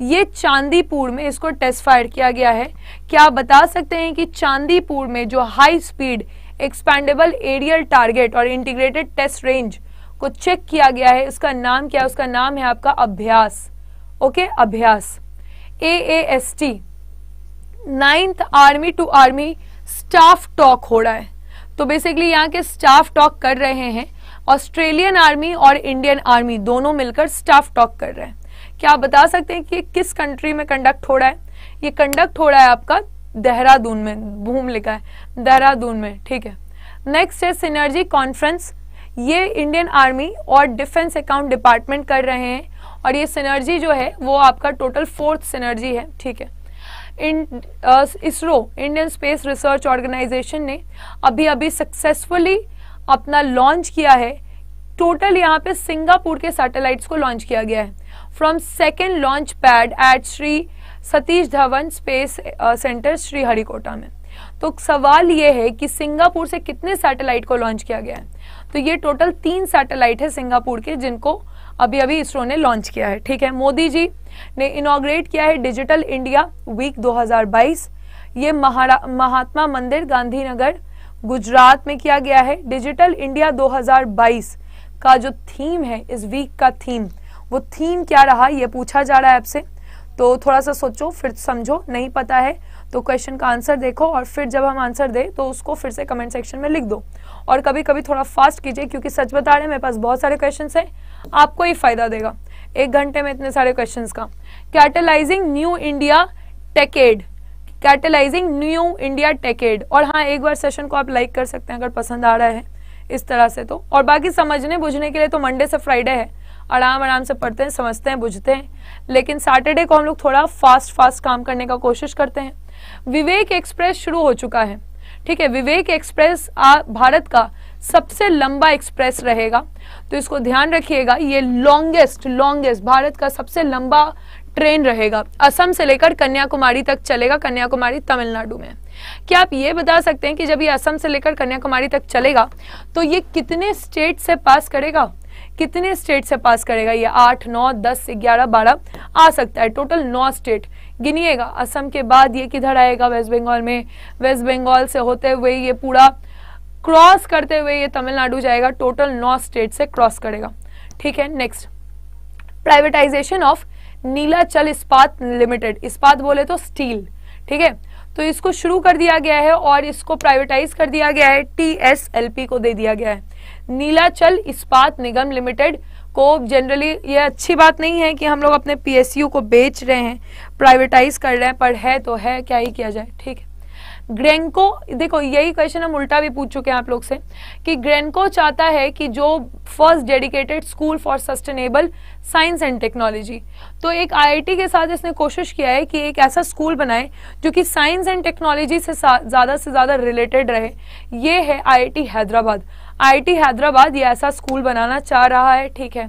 ये चांदीपुर में इसको टेस्ट फायर किया गया है। क्या आप बता सकते हैं कि चांदीपुर में जो high speed expendable aerial target और इंटीग्रेटेड टेस्ट रेंज को चेक किया गया है, इसका नाम क्या है? उसका नाम है आपका अभ्यास। ओके, अभ्यास A A S T. Ninth army to army staff talk हो रहा है। तो बेसिकली यहाँ के स्टाफ टॉक कर रहे हैं, ऑस्ट्रेलियन आर्मी और इंडियन आर्मी दोनों मिलकर स्टाफ टॉक कर रहे हैं। क्या आप बता सकते हैं कि किस कंट्री में कंडक्ट हो रहा है? ये कंडक्ट हो रहा है आपका देहरादून में, भूम लिखा है देहरादून में, ठीक है। नेक्स्ट है सिनर्जी कॉन्फ्रेंस। ये इंडियन आर्मी और डिफेंस अकाउंट डिपार्टमेंट कर रहे हैं, और ये सिनर्जी जो है वो आपका टोटल फोर्थ सिनर्जी है, ठीक है। इन ISRO Indian space research organisation ने अभी अभी सक्सेसफुली अपना लॉन्च किया है। टोटल यहाँ पे सिंगापुर के सैटेलाइट्स को लॉन्च किया गया है from second launch pad at Shri Satish Dhawan space centre Sriharikota में। तो सवाल ये है कि सिंगापुर से कितने सैटेलाइट को लॉन्च किया गया है? तो ये टोटल तीन सैटेलाइट है सिंगापुर के जिनको अभी अभी इसरो ने लॉन्च किया है, ठीक है। मोदी जी ने इनॉग्रेट किया है डिजिटल इंडिया वीक दो हज़ार बाईस। ये महात्मा मंदिर गांधीनगर गुजरात में किया गया है। डिजिटल इंडिया दो हज़ार बाईस का जो थीम है, इस वीक का थीम, वो थीम क्या रहा ये पूछा जा रहा है आपसे। तो थोड़ा सा सोचो फिर समझो, नहीं पता है तो क्वेश्चन का आंसर देखो और फिर जब हम आंसर दें तो उसको फिर से कमेंट सेक्शन में लिख दो। और कभी कभी थोड़ा फास्ट कीजिए क्योंकि सच बता रहे हैं मेरे पास बहुत सारे क्वेश्चंस हैं, आपको ही फायदा देगा एक घंटे में इतने सारे क्वेश्चंस का। Catalysing new India techade, catalysing new India techade. और हाँ, एक बार सेशन को आप लाइक कर सकते हैं अगर पसंद आ रहा है इस तरह से तो। और बाकी समझने बुझने के लिए तो मंडे से फ्राइडे है, आराम आराम से पढ़ते हैं, समझते हैं, बुझते हैं, लेकिन सैटरडे को हम लोग थोड़ा फास्ट फास्ट काम करने का कोशिश करते हैं। विवेक एक्सप्रेस शुरू हो चुका है, ठीक है। विवेक एक्सप्रेस आ, भारत का सबसे लंबा एक्सप्रेस रहेगा, तो इसको ध्यान रखिएगा। ये लॉन्गेस्ट लॉन्गेस्ट भारत का सबसे लंबा ट्रेन रहेगा, असम से लेकर कन्याकुमारी तक चलेगा। कन्याकुमारी तमिलनाडु में। क्या आप ये बता सकते हैं कि जब ये असम से लेकर कन्याकुमारी तक चलेगा तो ये कितने स्टेट से पास करेगा? कितने स्टेट से पास करेगा? ये आठ, नौ, दस, ग्यारह, बारह आ सकता है। टोटल नौ स्टेट गिनिएगा। असम के बाद ये किधर आएगा? वेस्ट बंगाल में। वेस्ट बंगाल से होते हुए ये पूरा क्रॉस करते हुए ये तमिलनाडु जाएगा। टोटल नौ स्टेट से क्रॉस करेगा, ठीक है। नेक्स्ट, प्राइवेटाइजेशन ऑफ नीलाचल इस्पात लिमिटेड। इस्पात बोले तो स्टील, ठीक है। तो इसको शुरू कर दिया गया है और इसको प्राइवेटाइज कर दिया गया है, टी एस एल पी को दे दिया गया है, नीलाचल इस्पात निगम लिमिटेड को। जनरली ये अच्छी बात नहीं है कि हम लोग अपने पी एस यू को बेच रहे हैं, प्राइवेटाइज कर रहे हैं, पर है तो है, क्या ही किया जाए, ठीक है। ग्रेनको, देखो यही क्वेश्चन हम उल्टा भी पूछ चुके हैं आप लोग से कि ग्रेनको चाहता है कि जो first dedicated school for sustainable science and technology, तो एक आई आई टी के साथ इसने कोशिश किया है कि एक ऐसा स्कूल बनाए जो कि साइंस एंड टेक्नोलॉजी से ज़्यादा से ज़्यादा रिलेटेड रहे। ये है I I T Hyderabad. I I T Hyderabad ये ऐसा स्कूल बनाना चाह रहा है, ठीक है।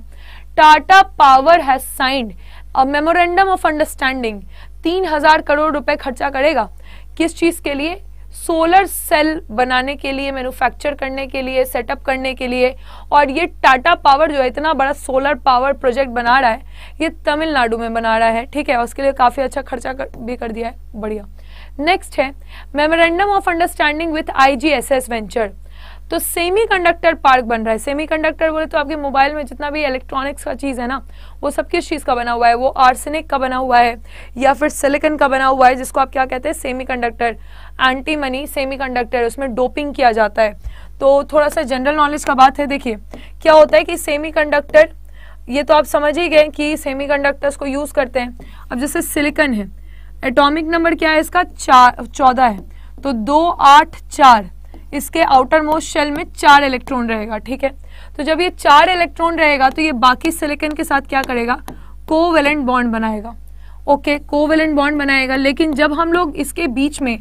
Tata power has signed a memorandum of understanding. तीन हजार करोड़ रुपए खर्चा करेगा किस चीज़ के लिए? सोलर सेल बनाने के लिए, मैन्युफैक्चर करने के लिए, सेटअप करने के लिए। और ये टाटा पावर जो है इतना बड़ा सोलर पावर प्रोजेक्ट बना रहा है, ये तमिलनाडु में बना रहा है, ठीक है। उसके लिए काफ़ी अच्छा खर्चा कर, भी कर दिया है, बढ़िया। नेक्स्ट है memorandum of understanding with I G S S venture. तो सेमीकंडक्टर पार्क बन रहा है। सेमीकंडक्टर बोले तो आपके मोबाइल में जितना भी इलेक्ट्रॉनिक्स का चीज है ना, वो सब किस चीज का बना हुआ है, वो आर्सेनिक का बना हुआ है या फिर सिलिकॉन का बना हुआ है, जिसको आप क्या कहते हैं, सेमीकंडक्टर। एंटीमनी सेमीकंडक्टर, उसमें डोपिंग किया जाता है। तो थोड़ा सा जनरल नॉलेज का बात है। देखिए क्या होता है कि सेमीकंडक्टर, ये तो आप समझ ही गए कि सेमीकंडक्टर्स को यूज करते हैं। अब जैसे सिलिकॉन है, एटॉमिक नंबर क्या है इसका, चार चौदह है, तो दो आठ चार, इसके आउटर मोस्ट शेल में चार इलेक्ट्रॉन रहेगा, ठीक है। तो जब ये चार इलेक्ट्रॉन रहेगा तो ये बाकी सिलिकॉन के साथ क्या करेगा, कोवेलेंट बॉन्ड बनाएगा। ओके, कोवेलेंट बॉन्ड बनाएगा, लेकिन जब हम लोग इसके बीच में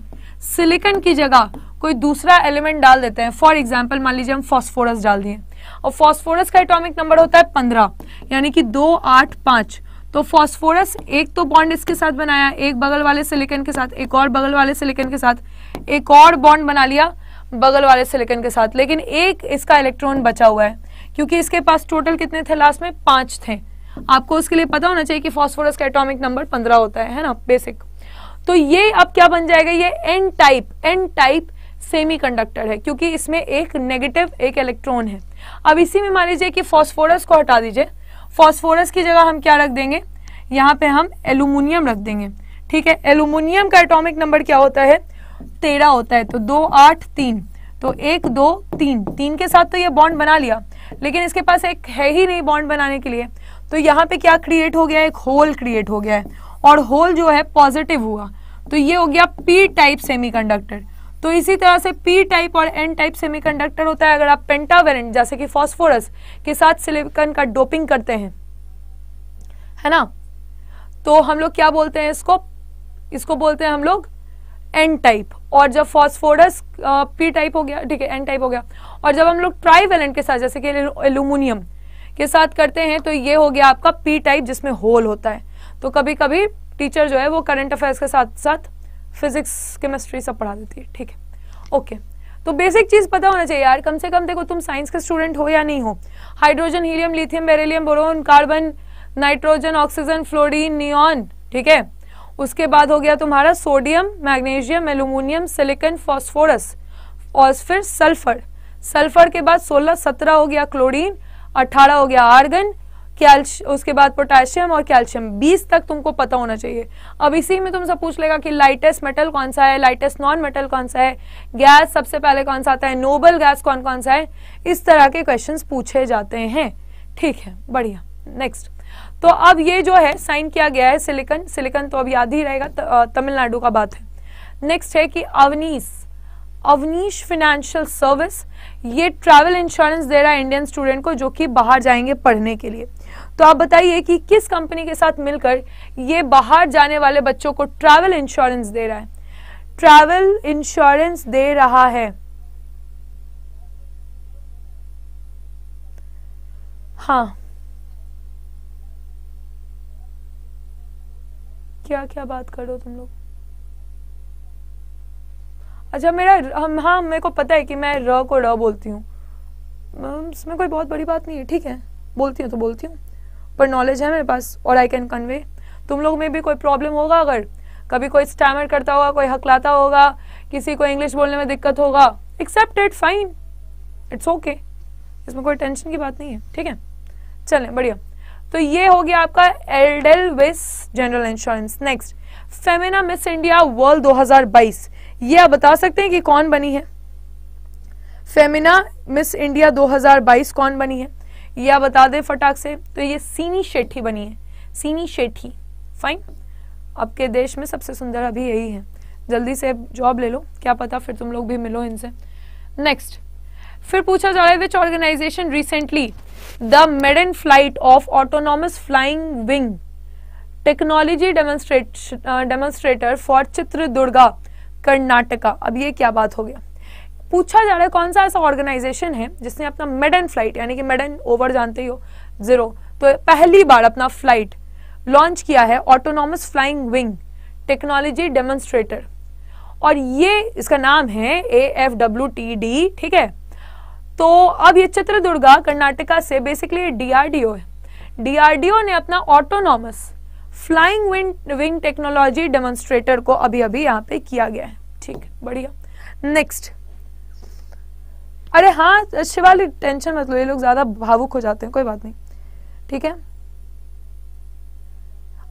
सिलिकॉन की जगह कोई दूसरा एलिमेंट डाल देते हैं, फॉर एग्जाम्पल मान लीजिए हम फॉस्फोरस डाल दिए, और फॉस्फोरस का एटॉमिक नंबर होता है पंद्रह, यानी कि दो आठ पाँच, तो फॉस्फोरस एक तो बॉन्ड इसके साथ बनाया, एक बगल वाले सिलिकॉन के साथ, एक और बगल वाले सिलिकॉन के साथ, एक और बॉन्ड बना लिया बगल वाले सिलिकॉन के साथ, लेकिन एक इसका इलेक्ट्रॉन बचा हुआ है, क्योंकि इसके पास टोटल कितने थे लास्ट में, पांच थे। आपको उसके लिए पता होना चाहिए कि फॉस्फोरस का एटॉमिक नंबर पंद्रह होता है, है ना, बेसिक। तो ये अब क्या बन जाएगा, ये N type, N type semiconductor है, क्योंकि इसमें एक नेगेटिव एक इलेक्ट्रॉन है। अब इसी में मान लीजिए कि फॉस्फोरस को हटा दीजिए, फॉस्फोरस की जगह हम क्या रख देंगे, यहाँ पे हम एल्यूमिनियम रख देंगे, ठीक है। एल्यूमिनियम का एटॉमिक नंबर क्या होता है, तेरह होता है, तो दो आठ तीन, तो एक दो तीन, तीन के साथ तो ये बॉन्ड बना लिया, लेकिन इसके पास एक है ही नहीं बॉन्ड बनाने के लिए, तो यहाँ पे क्या क्रिएट हो गया, एक होल क्रिएट हो गया है, और होल जो है पॉजिटिव हुआ, तो ये हो गया पी टाइप सेमीकंडक्टर। तो इसी तरह से पी टाइप और एन टाइप सेमीकंडक्टर होता है। अगर आप पेंटावेलेंट जैसे कि फॉस्फोरस के साथ सिलिकॉन का डोपिंग करते हैं, है ना, तो हम लोग क्या बोलते हैं इसको, इसको बोलते हैं हम लोग एन टाइप। और जब फॉस्फोरस पी टाइप हो गया, ठीक है, एन टाइप हो गया, और जब हम लोग ट्राईवेलेंट के साथ जैसे कि एल्यूमिनियम के साथ करते हैं तो ये हो गया आपका पी टाइप, जिसमें होल होता है। तो कभी कभी टीचर जो है वो करंट अफेयर्स के साथ साथ फिजिक्स, केमिस्ट्री सब पढ़ा देती है, ठीक है। ओके, तो बेसिक चीज़ पता होना चाहिए यार, कम से कम। देखो तुम साइंस के स्टूडेंट हो या नहीं हो, hydrogen, helium, lithium, beryllium, boron, carbon, nitrogen, oxygen, fluorine, neon, ठीक है। उसके बाद हो गया तुम्हारा sodium, magnesium, aluminium, silicon, phosphorus, और फिर सल्फर। सल्फर के बाद सोलह सत्रह हो गया क्लोरीन, अट्ठारह हो गया आर्गन, कैल्श, उसके बाद पोटेशियम और कैल्शियम। बीस तक तुमको पता होना चाहिए। अब इसी में तुमसे पूछ लेगा कि लाइटेस्ट मेटल कौन सा है, लाइटेस्ट नॉन मेटल कौन सा है, गैस सबसे पहले कौन सा आता है, नोबल गैस कौन कौन सा है, इस तरह के क्वेश्चंस पूछे जाते हैं, ठीक है, बढ़िया। नेक्स्ट, तो अब ये जो है साइन किया गया है सिलिकॉन, सिलिकॉन तो अब याद ही रहेगा, तमिलनाडु का बात है। नेक्स्ट है कि अवनीश, अवनीश फाइनेंशियल सर्विस, ये ट्रैवल इंश्योरेंस दे रहा है इंडियन स्टूडेंट को जो कि बाहर जाएंगे पढ़ने के लिए। तो आप बताइए कि किस कंपनी के साथ मिलकर ये बाहर जाने वाले बच्चों को ट्रैवल इंश्योरेंस दे रहा है, ट्रैवल इंश्योरेंस दे रहा है। हाँ, क्या क्या बात करो तुम लोग। अच्छा मेरा, हम, हाँ मेरे को पता है कि मैं र को र बोलती हूँ, इसमें कोई बहुत बड़ी बात नहीं है, ठीक है, बोलती हूँ तो बोलती हूँ, पर नॉलेज है मेरे पास और आई कैन कन्वे। तुम लोग में भी कोई प्रॉब्लम होगा, अगर कभी कोई स्टैमर करता होगा, कोई हकलाता होगा, किसी को इंग्लिश बोलने में दिक्कत होगा, एक्सेप्टेड, फाइन, इट्स ओके, इसमें कोई टेंशन की बात नहीं है, ठीक है, चलें, बढ़िया। तो ये हो गया आपका Edelweiss general insurance. Next, Femina Miss India World दो हज़ार बाईस, ये आप बता सकते हैं कि कौन बनी है, फेमिना मिस इंडिया दो हज़ार बाईस कौन बनी है, ये आप बता दे फटाक से। तो ये सीनी शेट्टी बनी है, सीनी शेट्टी, फाइन। आपके देश में सबसे सुंदर अभी यही है, जल्दी से जॉब ले लो, क्या पता फिर तुम लोग भी मिलो इनसे। नेक्स्ट, फिर पूछा जा रहा है which organisation recently the maiden flight of autonomous flying wing technology demonstrator for Chitradurga Karnataka. अब ये क्या बात हो गया, पूछा जा रहा है कौन सा ऐसा ऑर्गेनाइजेशन है जिसने अपना मेडन फ्लाइट, यानी कि मेडन ओवर जानते ही हो, जीरो, तो पहली बार अपना फ्लाइट लॉन्च किया है autonomous flying wing technology demonstrator, और ये इसका नाम है A F W T D, ठीक है। तो अब ये चित्रदुर्गा कर्नाटका से बेसिकली डीआरडीओ है, डीआरडीओ ने अपना autonomous flying wing wing technology demonstrator को अभी अभी यहाँ पे किया गया है, ठीक, बढ़िया। नेक्स्ट, अरे हाँ शिवाली टेंशन मत लो, ये लोग ज्यादा भावुक हो जाते हैं, कोई बात नहीं ठीक है।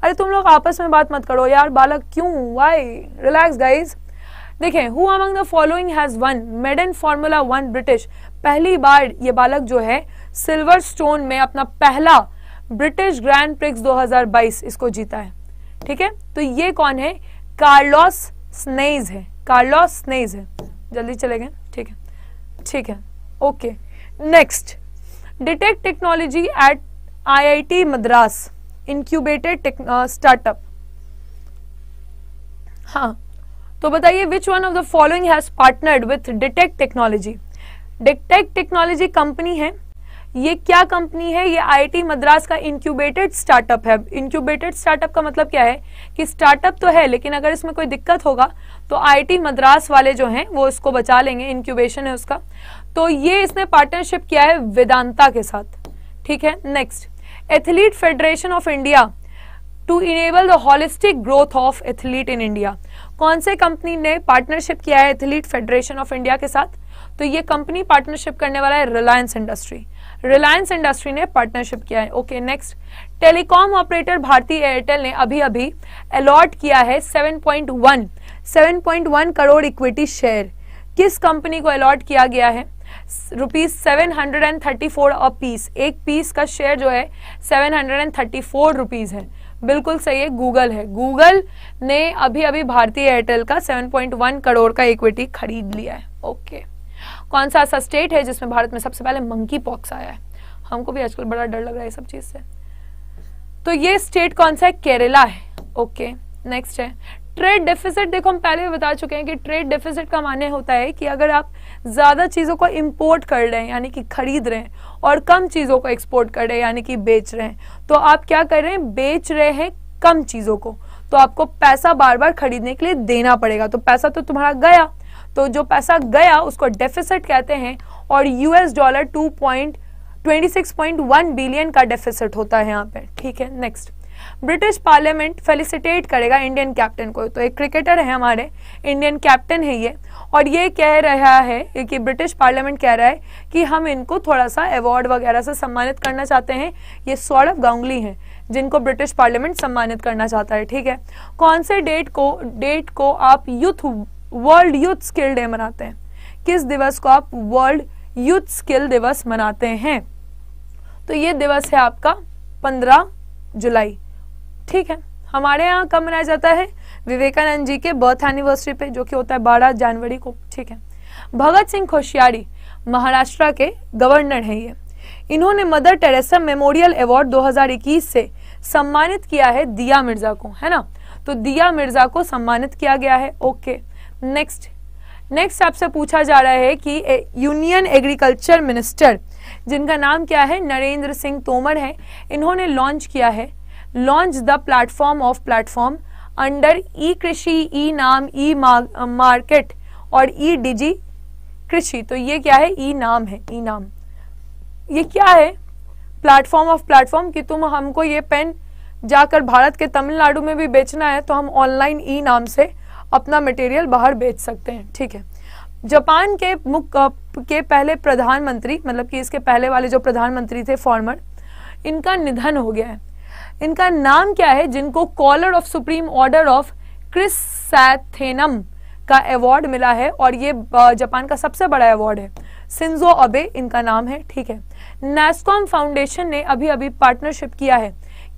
अरे तुम लोग आपस में बात मत करो यार बालक, क्यों वाई, रिलैक्स गाइज। देखें who among the following has won maiden formula one British, पहली बार ये बालक जो है सिल्वर स्टोन में अपना पहला ब्रिटिश ग्रैंड प्रिक्स दो हज़ार बाईस इसको जीता है ठीक है। तो ये कौन है, कार्लोस स्नेइज है, कार्लोस स्नेइज है, जल्दी चले गए ठीक है ठीक है okay. Next detect technology at I I T Madras, incubated startup. हाँ तो बताइए which one of the following has partnered with detect technology. Detect technology company है, ये क्या कंपनी है, ये आई आई टी मद्रास का इनक्यूबेटेड स्टार्टअप है। इनक्यूबेटेड स्टार्टअप का मतलब क्या है कि स्टार्टअप तो है लेकिन अगर इसमें कोई दिक्कत होगा तो आई आई टी मद्रास वाले जो हैं वो इसको बचा लेंगे, इनक्यूबेशन है उसका। तो ये इसने पार्टनरशिप किया है वेदांता के साथ ठीक है। Next athlete federation of India to enable the holistic growth of athlete in India, कौन से कंपनी ने पार्टनरशिप किया है एथलीट फेडरेशन ऑफ इंडिया के साथ, तो ये कंपनी पार्टनरशिप करने वाला है रिलायंस इंडस्ट्री, रिलायंस इंडस्ट्री ने पार्टनरशिप किया है okay. Next telecom operator Bharti Airtel ने अभी अभी अलॉट किया है सात पॉइंट एक करोड़ इक्विटी शेयर, किस कंपनी को अलॉट किया गया है, rupees seven hundred and thirty four a piece, एक पीस का शेयर जो है seven hundred and thirty four rupees है, बिल्कुल सही है गूगल है, गूगल ने अभी अभी भारती एयरटेल का सात पॉइंट एक करोड़ का इक्विटी खरीद लिया है ओके। कौन सा ऐसा स्टेट है जिसमें भारत में सबसे पहले मंकी पॉक्स आया है, हमको भी आजकल बड़ा डर लग रहा है सब चीज से, तो ये स्टेट कौन सा है, केरला है ओके। नेक्स्ट है ट्रेड डेफिसिट, देखो हम पहले बता चुके हैं कि ट्रेड डेफिसिट का माने होता है कि अगर आप ज़्यादा चीज़ों को इंपोर्ट कर रहे हैं यानी कि खरीद रहे हैं और कम चीज़ों को एक्सपोर्ट कर रहे हैं यानी कि बेच रहे हैं, तो आप क्या कर रहे हैं, बेच रहे हैं कम चीज़ों को, तो आपको पैसा बार बार खरीदने के लिए देना पड़ेगा, तो पैसा तो तुम्हारा गया, तो जो पैसा गया उसको डेफिसिट कहते हैं। और US dollar two point twenty six point one billion का डेफिसिट होता है यहाँ पर ठीक है। नेक्स्ट ब्रिटिश पार्लियामेंट फेलिसिटेट करेगा इंडियन कैप्टन को, तो एक क्रिकेटर है हमारे इंडियन कैप्टन है ये, और ये कह रहा है कि ब्रिटिश पार्लियामेंट कह रहा है कि हम इनको थोड़ा सा अवार्ड वगैरह से सम्मानित करना चाहते हैं, ये सौरव गांगुली हैं जिनको ब्रिटिश पार्लियामेंट सम्मानित करना चाहता है ठीक है। कौन से डेट को डेट को आप youth world youth skill day मनाते हैं, किस दिवस को आप वर्ल्ड यूथ स्किल दिवस मनाते हैं, तो ये दिवस है आपका पंद्रह जुलाई ठीक है। हमारे यहाँ कब मनाया जाता है, विवेकानंद जी के बर्थ एनिवर्सरी पे जो कि होता है बारह जनवरी को ठीक है। भगत सिंह कोश्यारी महाराष्ट्र के गवर्नर हैं ये, इन्होंने मदर टेरेसा मेमोरियल अवार्ड दो हज़ार इक्कीस से सम्मानित किया है दिया मिर्जा को है ना, तो दिया मिर्जा को सम्मानित किया गया है ओके। नेक्स्ट नेक्स्ट आपसे पूछा जा रहा है कि यूनियन एग्रीकल्चर मिनिस्टर जिनका नाम क्या है, नरेंद्र सिंह तोमर है, इन्होंने लॉन्च किया है launch the platform of platform under E कृषि, ई नाम, ई मार्केट और ई डिजी कृषि, तो ये क्या है, ई नाम है, ई नाम ये क्या है, प्लेटफॉर्म ऑफ प्लेटफॉर्म कि तुम हमको ये पेन जाकर भारत के तमिलनाडु में भी बेचना है तो हम ऑनलाइन ई नाम से अपना मटेरियल बाहर बेच सकते हैं ठीक है। जापान के मुख्य के पहले प्रधानमंत्री मतलब कि इसके पहले वाले जो प्रधानमंत्री थे फॉर्मर, इनका निधन हो गया है, इनका नाम क्या है जिनको collar of supreme order of chrysanthemum का अवार्ड मिला है, और ये जापान का सबसे बड़ा अवार्ड है, शिंजो अबे इनका नाम है ठीक है। नैस्कॉम फाउंडेशन ने अभी अभी पार्टनरशिप किया है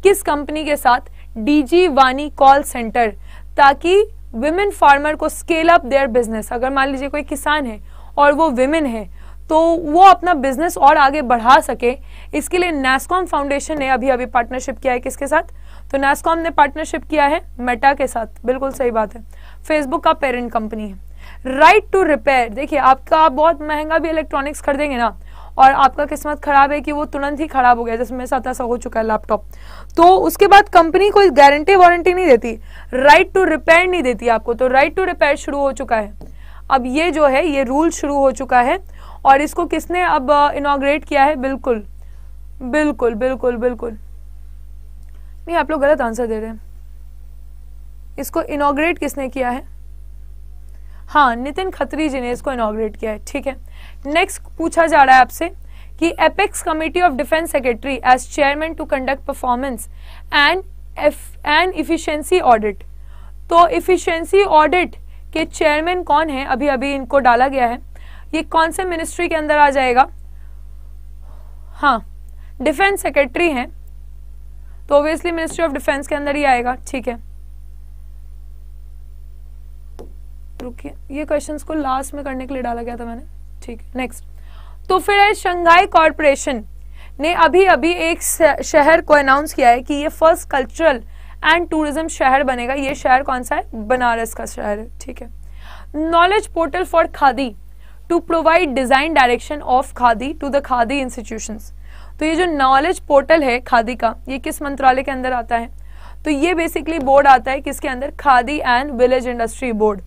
किस कंपनी के साथ, डीजी वानी कॉल सेंटर, ताकि विमेन फार्मर को स्केल अप देयर बिजनेस, अगर मान लीजिए कोई किसान है और वो विमेन है तो वो अपना बिजनेस और आगे बढ़ा सके, इसके लिए नैस्कॉम फाउंडेशन ने अभी अभी पार्टनरशिप किया है किसके साथ, तो नैस्कॉम ने पार्टनरशिप किया है मेटा के साथ, बिल्कुल सही बात है, फेसबुक का पेरेंट कंपनी है। राइट टू रिपेयर, देखिए आपका आप बहुत महंगा भी इलेक्ट्रॉनिक्स खरीदेंगे ना और आपका किस्मत खराब है कि वो तुरंत ही खराब हो गया, जैसे मेरे साथ ऐसा हो चुका है लैपटॉप, तो उसके बाद कंपनी कोई गारंटी वारंटी नहीं देती, राइट टू रिपेयर नहीं देती आपको, तो राइट टू रिपेयर शुरू हो चुका है, अब ये जो है ये रूल शुरू हो चुका है, और इसको किसने अब इनॉग्रेट किया है, बिल्कुल बिल्कुल बिल्कुल बिल्कुल नहीं आप लोग गलत आंसर दे रहे हैं, इसको इनॉग्रेट किसने किया है, हाँ, नितिन खत्री जी ने इसको इनॉग्रेट किया है। ठीक है, नेक्स्ट पूछा जा रहा है आपसे कि apex committee of defence secretary as chairman to conduct performance and and efficiency audit. तो इफिशिएंसी ऑडिट के चेयरमैन कौन है? अभी अभी इनको डाला गया है। ये कौन से मिनिस्ट्री के अंदर आ जाएगा? हाँ, डिफेंस सेक्रेटरी हैं तो ऑब्वियसली मिनिस्ट्री ऑफ डिफेंस के अंदर ही आएगा। ठीक है, रुकिए, ये क्वेश्चंस को लास्ट में करने के लिए डाला गया था मैंने। ठीक है, नेक्स्ट। तो फिर है शंघाई कॉरपोरेशन ने अभी अभी एक शहर को अनाउंस किया है कि ये फर्स्ट कल्चरल एंड टूरिज्म शहर बनेगा। ये शहर कौन सा है? बनारस का शहर है। ठीक है, knowledge portal for khadi to provide design direction of khadi to the khadi institutions. तो ये जो नॉलेज पोर्टल है खादी का, ये किस मंत्रालय के अंदर आता है? तो ये बेसिकली बोर्ड आता है किसके अंदर? Khadi and village industry board,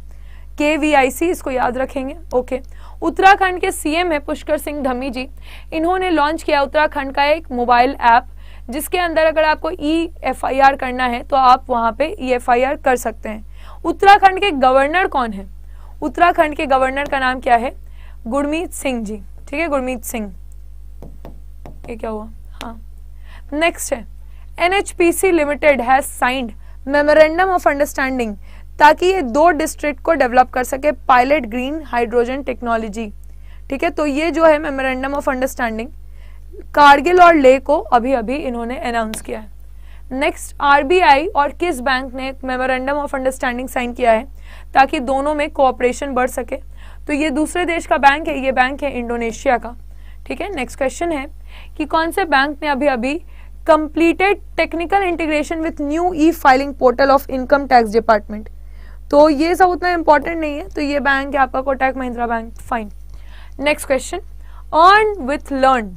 K V I C, इसको याद रखेंगे। ओके, उत्तराखंड के सी एम है पुष्कर सिंह धमी जी। इन्होंने लॉन्च किया उत्तराखंड का एक मोबाइल ऐप, जिसके अंदर अगर आपको ई एफ आई आर करना है तो आप वहाँ पे ई एफ आई आर कर सकते हैं। उत्तराखंड के गवर्नर कौन है? उत्तराखंड के गवर्नर का नाम क्या है? गुरमीत सिंह जी। ठीक है, गुरमीत सिंह। ये क्या हुआ? हाँ, नेक्स्ट है N H P C limited has signed memorandum of understanding ताकि ये दो डिस्ट्रिक्ट को डेवलप कर सके पायलट ग्रीन हाइड्रोजन टेक्नोलॉजी। ठीक है, तो ये जो है मेमोरेंडम ऑफ अंडरस्टैंडिंग कारगिल और लेह को अभी अभी इन्होंने अनाउंस किया है। नेक्स्ट, आर बी आई और किस बैंक ने मेमोरेंडम ऑफ अंडरस्टैंडिंग साइन किया है ताकि दोनों में कोऑपरेशन बढ़ सके। तो ये दूसरे देश का बैंक है, ये बैंक है इंडोनेशिया का। ठीक है, नेक्स्ट क्वेश्चन है कि कौन से बैंक ने अभी अभी completed technical integration with new E filing portal of income tax department. तो ये सब उतना इम्पोर्टेंट नहीं है। तो ये बैंक है आपका Kotak Mahindra bank. Fine, next question, earn with learn.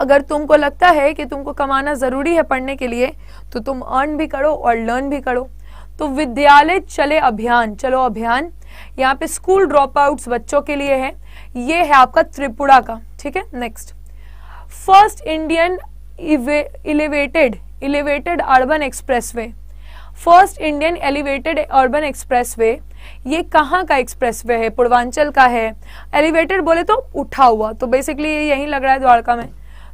अगर तुमको लगता है कि तुमको कमाना ज़रूरी है पढ़ने के लिए तो तुम अर्न भी करो और लर्न भी करो। तो विद्यालय चले अभियान, चलो अभियान, यहाँ पे स्कूल ड्रॉप आउट्स बच्चों के लिए है। ये है आपका त्रिपुरा का। ठीक है, next, first Indian elevated elevated urban expressway. First Indian elevated urban expressway, ये कहाँ का एक्सप्रेसवे है? पूर्वांचल का है। एलिवेटेड बोले तो उठा हुआ, तो बेसिकली ये यहीं लग रहा है द्वारका में।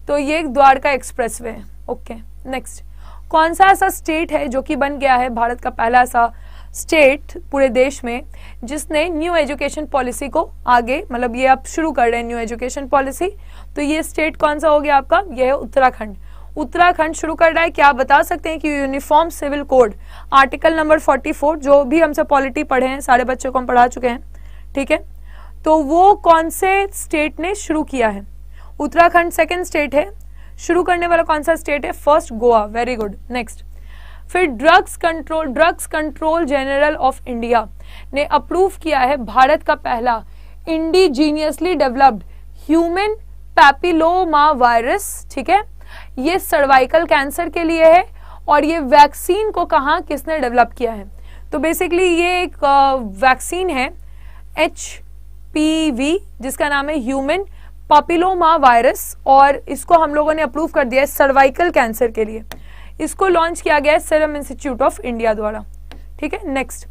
तो ये द्वारका एक्सप्रेसवे है। ओके, नेक्स्ट, कौन सा ऐसा स्टेट है जो कि बन गया है भारत का पहला ऐसा स्टेट पूरे देश में जिसने न्यू एजुकेशन पॉलिसी को आगे, मतलब ये आप शुरू कर रहे हैं न्यू एजुकेशन पॉलिसी। तो ये स्टेट कौन सा हो गया आपका? यह है उत्तराखंड। उत्तराखंड शुरू कर रहा है। क्या आप बता सकते हैं कि uniform civil code article number चौवालीस, जो भी हमसे पॉलिटी पढ़े हैं, सारे बच्चों को हम पढ़ा चुके हैं। ठीक है, तो वो कौन से स्टेट ने शुरू किया है? उत्तराखंड सेकंड स्टेट है। शुरू करने वाला कौन सा स्टेट है? First Goa, very good. Next, फिर drugs control drugs control general of India ने अप्रूव किया है भारत का पहला indigenously developed human papilloma virus. ठीक है, ये सर्वाइकल कैंसर के लिए है। और ये वैक्सीन को कहाँ, किसने डेवलप किया है? तो बेसिकली ये एक वैक्सीन है एच पी वी, जिसका नाम है ह्यूमन पापिलोमा वायरस, और इसको हम लोगों ने अप्रूव कर दिया है सर्वाइकल कैंसर के लिए। इसको लॉन्च किया गया है सीरम इंस्टीट्यूट ऑफ इंडिया द्वारा। ठीक है, नेक्स्ट,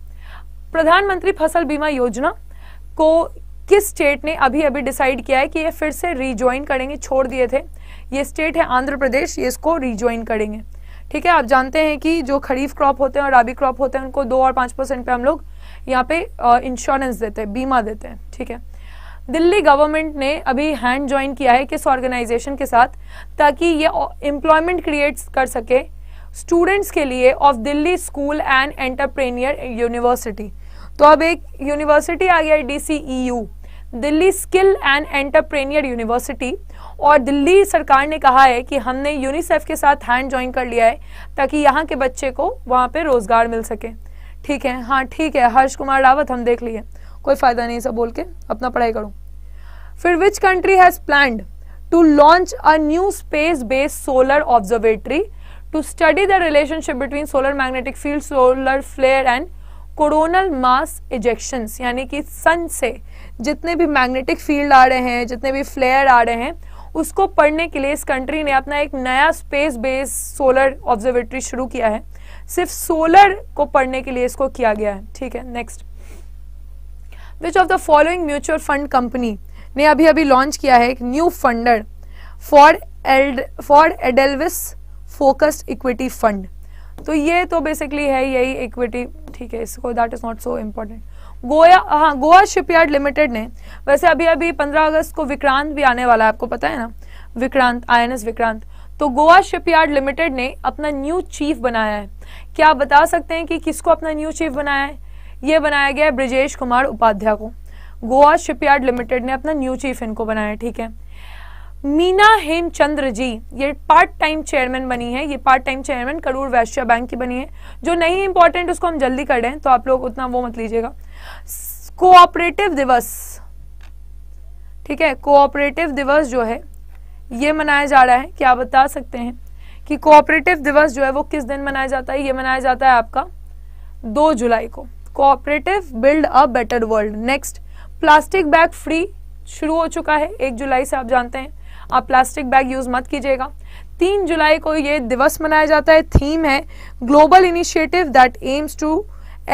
प्रधानमंत्री फसल बीमा योजना को किस स्टेट ने अभी अभी डिसाइड किया है कि ये फिर से रीजॉइन करेंगे? छोड़ दिए थे। ये स्टेट है आंध्र प्रदेश, ये इसको रीजॉइन करेंगे। ठीक है, आप जानते हैं कि जो खरीफ क्रॉप होते हैं और राबी क्रॉप होते हैं उनको दो और पाँच परसेंट पे हम लोग यहाँ पे इंश्योरेंस देते हैं, बीमा देते हैं। ठीक है, दिल्ली गवर्नमेंट ने अभी हैंड ज्वाइन किया है किस ऑर्गेनाइजेशन के साथ, ताकि ये एम्प्लॉयमेंट क्रिएट कर सके स्टूडेंट्स के लिए of Delhi school and entrepreneur university. तो अब एक यूनिवर्सिटी आ गया है D C E U, Delhi skill and entrepreneur university. और दिल्ली सरकार ने कहा है कि हमने यूनिसेफ के साथ हैंड ज्वाइन कर लिया है ताकि यहाँ के बच्चे को वहाँ पे रोज़गार मिल सके। ठीक है, हाँ ठीक है, हर्ष कुमार रावत, हम देख लिए, कोई फ़ायदा नहीं सब बोल के, अपना पढ़ाई करो। फिर which country has planned to launch a new space based solar observatory to study the relationship between solar magnetic field, solar flare and coronal mass ejections. यानी कि सन से जितने भी मैग्नेटिक फील्ड आ रहे हैं, जितने भी फ्लेयर आ रहे हैं, उसको पढ़ने के लिए इस कंट्री ने अपना एक नया स्पेस बेस्ड सोलर ऑब्जर्वेटरी शुरू किया है। सिर्फ सोलर को पढ़ने के लिए इसको किया गया है। ठीक है, next, which of the following mutual fund company ने अभी अभी लॉन्च किया है एक न्यू फंडड फॉर एल्ड for Edelweiss focused equity fund. तो ये तो बेसिकली है यही इक्विटी, ठीक है, इसको that is not so important. गोया, हाँ, गोवा शिपयार्ड लिमिटेड ने वैसे अभी अभी पंद्रह अगस्त को विक्रांत भी आने वाला है, आपको पता है ना, Vikrant, I N S Vikrant. तो गोवा शिपयार्ड लिमिटेड ने अपना न्यू चीफ बनाया है. क्या आप बता सकते हैं कि किसको अपना न्यू चीफ बनाया है? ये बनाया गया है ब्रजेश कुमार उपाध्याय को. गोवा शिपयार्ड लिमिटेड ने अपना न्यू चीफ इनको बनाया है, ठीक है. मीना हेमचंद्र जी ये पार्ट टाइम चेयरमैन बनी है, ये part time chairman Karur Vysya bank की बनी है. जो नहीं इंपॉर्टेंट उसको हम जल्दी कर रहे हैं, तो आप लोग उतना वो मत लीजिएगा. कोऑपरेटिव दिवस, ठीक है, कोऑपरेटिव दिवस जो है ये मनाया जा रहा है. क्या आप बता सकते हैं कि कोऑपरेटिव दिवस जो है वो किस दिन मनाया जाता है? ये मनाया जाता है आपका दो जुलाई को. Cooperative build a better world. Next, plastic bag free शुरू हो चुका है एक जुलाई से, आप जानते हैं, आप प्लास्टिक बैग यूज मत कीजिएगा. तीन जुलाई को ये दिवस मनाया जाता है. थीम है global initiative that aims to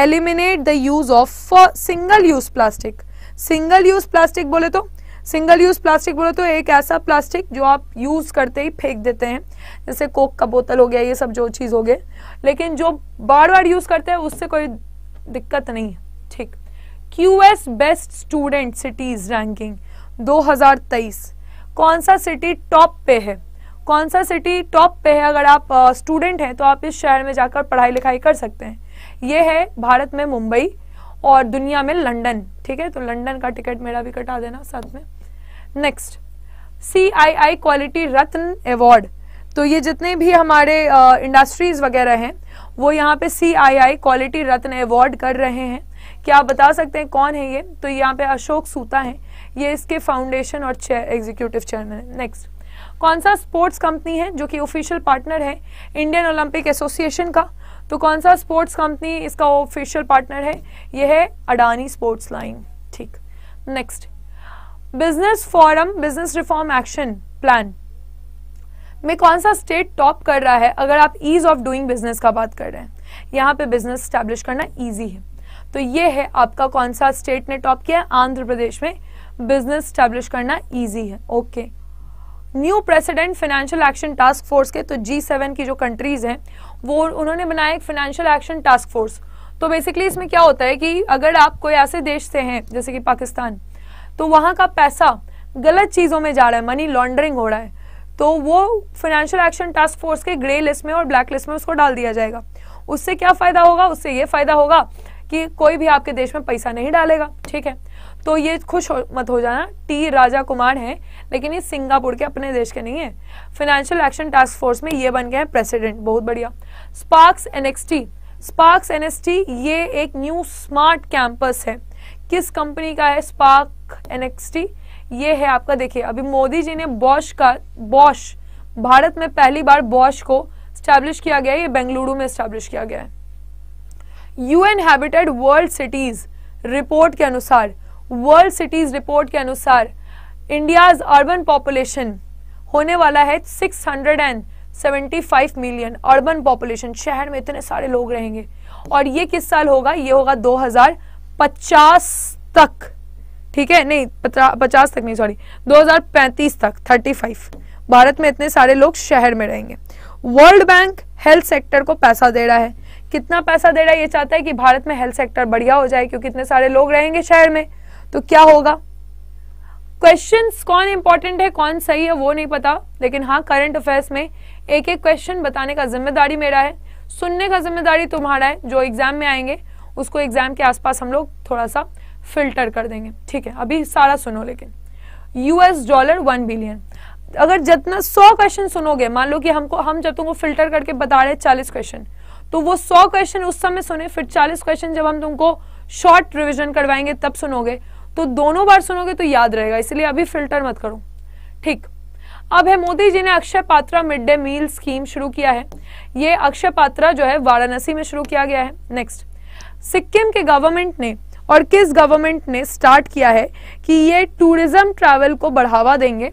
eliminate the use of single use plastic. Single use plastic बोले तो सिंगल यूज प्लास्टिक बोले तो एक ऐसा प्लास्टिक जो आप यूज करते ही फेंक देते हैं, जैसे कोक का बोतल हो गया, ये सब जो चीज हो गए, लेकिन जो बार बार यूज करते हैं उससे कोई दिक्कत नहीं है, ठीक. QS best student cities ranking दो हजार तेईस, कौन सा सिटी टॉप पे है? कौन सा सिटी टॉप पे है? अगर आप स्टूडेंट हैं तो आप इस शहर में जाकर पढ़ाई लिखाई कर सकते हैं. ये है भारत में मुंबई और दुनिया में लंदन, ठीक है, तो लंदन का टिकट मेरा भी कटा देना साथ में. Next, C I I quality Ratna award. तो ये जितने भी हमारे इंडस्ट्रीज वगैरह हैं वो यहाँ पे सी I I quality Ratna award कर रहे हैं. क्या आप बता सकते हैं कौन है ये? तो यहाँ पे अशोक सूता हैं, ये इसके फाउंडेशन और एग्जीक्यूटिव चेयरमैन है. नेक्स्ट, कौन सा स्पोर्ट्स कंपनी है जो कि ऑफिशियल पार्टनर है इंडियन ओलंपिक एसोसिएशन का? तो कौन सा स्पोर्ट्स कंपनी इसका ऑफिशियल पार्टनर है? ये है अडानी स्पोर्ट्स लाइन, ठीक. Next, business forum business reform action plan में कौन सा स्टेट टॉप कर रहा है अगर आप ईज ऑफ डूइंग बिजनेस का बात कर रहे हैं? यहाँ पे बिजनेस स्टैब्लिश करना ईजी है, तो ये है आपका कौन सा स्टेट ने टॉप किया. आंध्र प्रदेश में बिजनेस स्टैब्लिश करना इजी है, okay. New president financial action task force के, तो जी सेवन की जो कंट्रीज हैं वो उन्होंने बनाया एक फाइनेंशियल एक्शन टास्क फोर्स. तो बेसिकली इसमें क्या होता है कि अगर आप कोई ऐसे देश से हैं जैसे कि पाकिस्तान, तो वहाँ का पैसा गलत चीज़ों में जा रहा है, मनी लॉन्ड्रिंग हो रहा है, तो वो फाइनेंशियल एक्शन टास्क फोर्स के ग्रे लिस्ट में और ब्लैक लिस्ट में उसको डाल दिया जाएगा. उससे क्या फ़ायदा होगा? उससे ये फ़ायदा होगा कि कोई भी आपके देश में पैसा नहीं डालेगा, ठीक है. तो ये खुश हो, मत हो जाना, टी राजा कुमार हैं, लेकिन ये सिंगापुर के, अपने देश के नहीं है. फाइनेंशियल एक्शन टास्क फोर्स में ये बन गए हैं प्रेसिडेंट, बहुत बढ़िया. Sparks N S T, sparks N S T ये एक न्यू स्मार्ट कैंपस है. किस कंपनी का है स्पार्क एन एस टी? ये है आपका, देखिए अभी मोदी जी ने बॉश का, बॉश भारत में पहली बार बॉश को स्टैब्लिश किया गया है, ये बेंगलुरु में स्टैब्लिश किया गया है. UN habitat world cities report के अनुसार, वर्ल्ड सिटीज रिपोर्ट के अनुसार इंडियाज अर्बन पॉपुलेशन होने वाला है six hundred seventy five million. Urban population, शहर में इतने सारे लोग रहेंगे, और ये किस साल होगा? ये होगा दो हजार पचास तक, ठीक है, नहीं पचास तक नहीं, सॉरी दो हजार पैंतीस तक, पैंतीस. भारत में इतने सारे लोग शहर में रहेंगे. वर्ल्ड बैंक हेल्थ सेक्टर को पैसा दे रहा है. कितना पैसा दे रहा है? ये चाहता है कि भारत में हेल्थ सेक्टर बढ़िया हो जाए, क्योंकि इतने सारे लोग रहेंगे शहर में, तो क्या होगा? क्वेश्चंस कौन इंपॉर्टेंट है कौन सही है वो नहीं पता, लेकिन हाँ करंट अफेयर्स में एक एक क्वेश्चन बताने का जिम्मेदारी मेरा है, सुनने का जिम्मेदारी तुम्हारा है. जो एग्जाम में आएंगे उसको एग्जाम के आसपास हम लोग थोड़ा सा फिल्टर कर देंगे, ठीक है. अभी सारा सुनो, लेकिन यूएस डॉलर वन बिलियन, अगर जितना सौ क्वेश्चन सुनोगे, मान लो कि हमको, हम जब तुमको फिल्टर करके बता रहे चालीस क्वेश्चन, तो वो सौ क्वेश्चन उस समय सुने, फिर चालीस क्वेश्चन जब हम तुमको शॉर्ट रिविजन करवाएंगे तब सुनोगे, तो दोनों बार सुनोगे तो याद रहेगा, इसलिए अभी फिल्टर मत करो, ठीक. अब है मोदी जी ने Akshaya Patra mid day meal scheme शुरू किया है. ये अक्षय पात्रा जो है वाराणसी में शुरू किया गया है. नेक्स्ट, सिक्किम के गवर्नमेंट ने और किस गवर्नमेंट ने स्टार्ट किया है कि ये टूरिज्म ट्रैवल को बढ़ावा देंगे?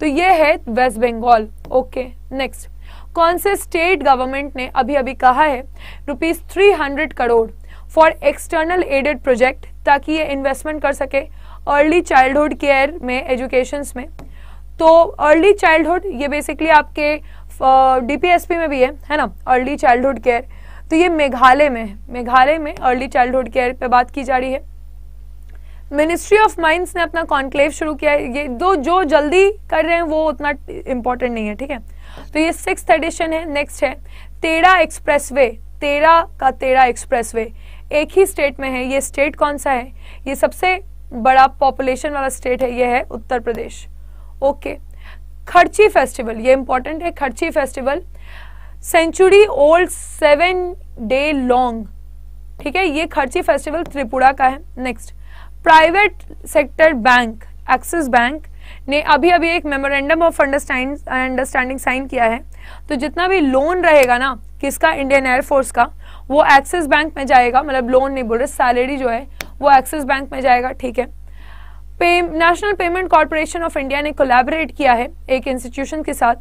तो ये है वेस्ट बंगाल, ओके. नेक्स्ट, कौन से स्टेट गवर्नमेंट ने अभी अभी कहा है rupees three hundred crore for external aided project ताकि ये इन्वेस्टमेंट कर सके अर्ली चाइल्डहुड केयर में, एजुकेशंस में। तो अर्ली चाइल्डहुड ये बेसिकली आपके डीपीएसपी में भी है, है ना, अर्ली चाइल्डहुड केयर। तो ये मेघालय में, मेघालय में अर्ली चाइल्डहुड केयर पे बात की जा रही है। मिनिस्ट्री ऑफ माइंस ने अपना कॉन्क्लेव शुरू किया है। ये दो जो जल्दी कर रहे हैं वो उतना इम्पोर्टेंट नहीं है, ठीक है। तो ये सिक्स्थ एडिशन है। नेक्स्ट है तेरा एक्सप्रेसवे, तेरा का तेरा एक्सप्रेसवे एक ही स्टेट में है। ये स्टेट कौन सा है? ये सबसे बड़ा पॉपुलेशन वाला स्टेट है, ये है उत्तर प्रदेश। ओके, खर्ची फेस्टिवल, ये इम्पोर्टेंट है। Kharchi festival century old seven day long, ठीक है, ये खर्ची फेस्टिवल त्रिपुरा का है। Next, private sector bank Axis bank ने अभी अभी एक मेमोरेंडम ऑफ अंडरस्टैंडिंग साइन किया है। तो जितना भी लोन रहेगा ना किसका, इंडियन एयरफोर्स का, वो एक्सिस बैंक में जाएगा। मतलब लोन नहीं बोल रहे, सैलरी जो है वो एक्सिस बैंक में जाएगा, ठीक है। पे national payment corporation of India ने कोलैबोरेट किया है एक इंस्टीट्यूशन के साथ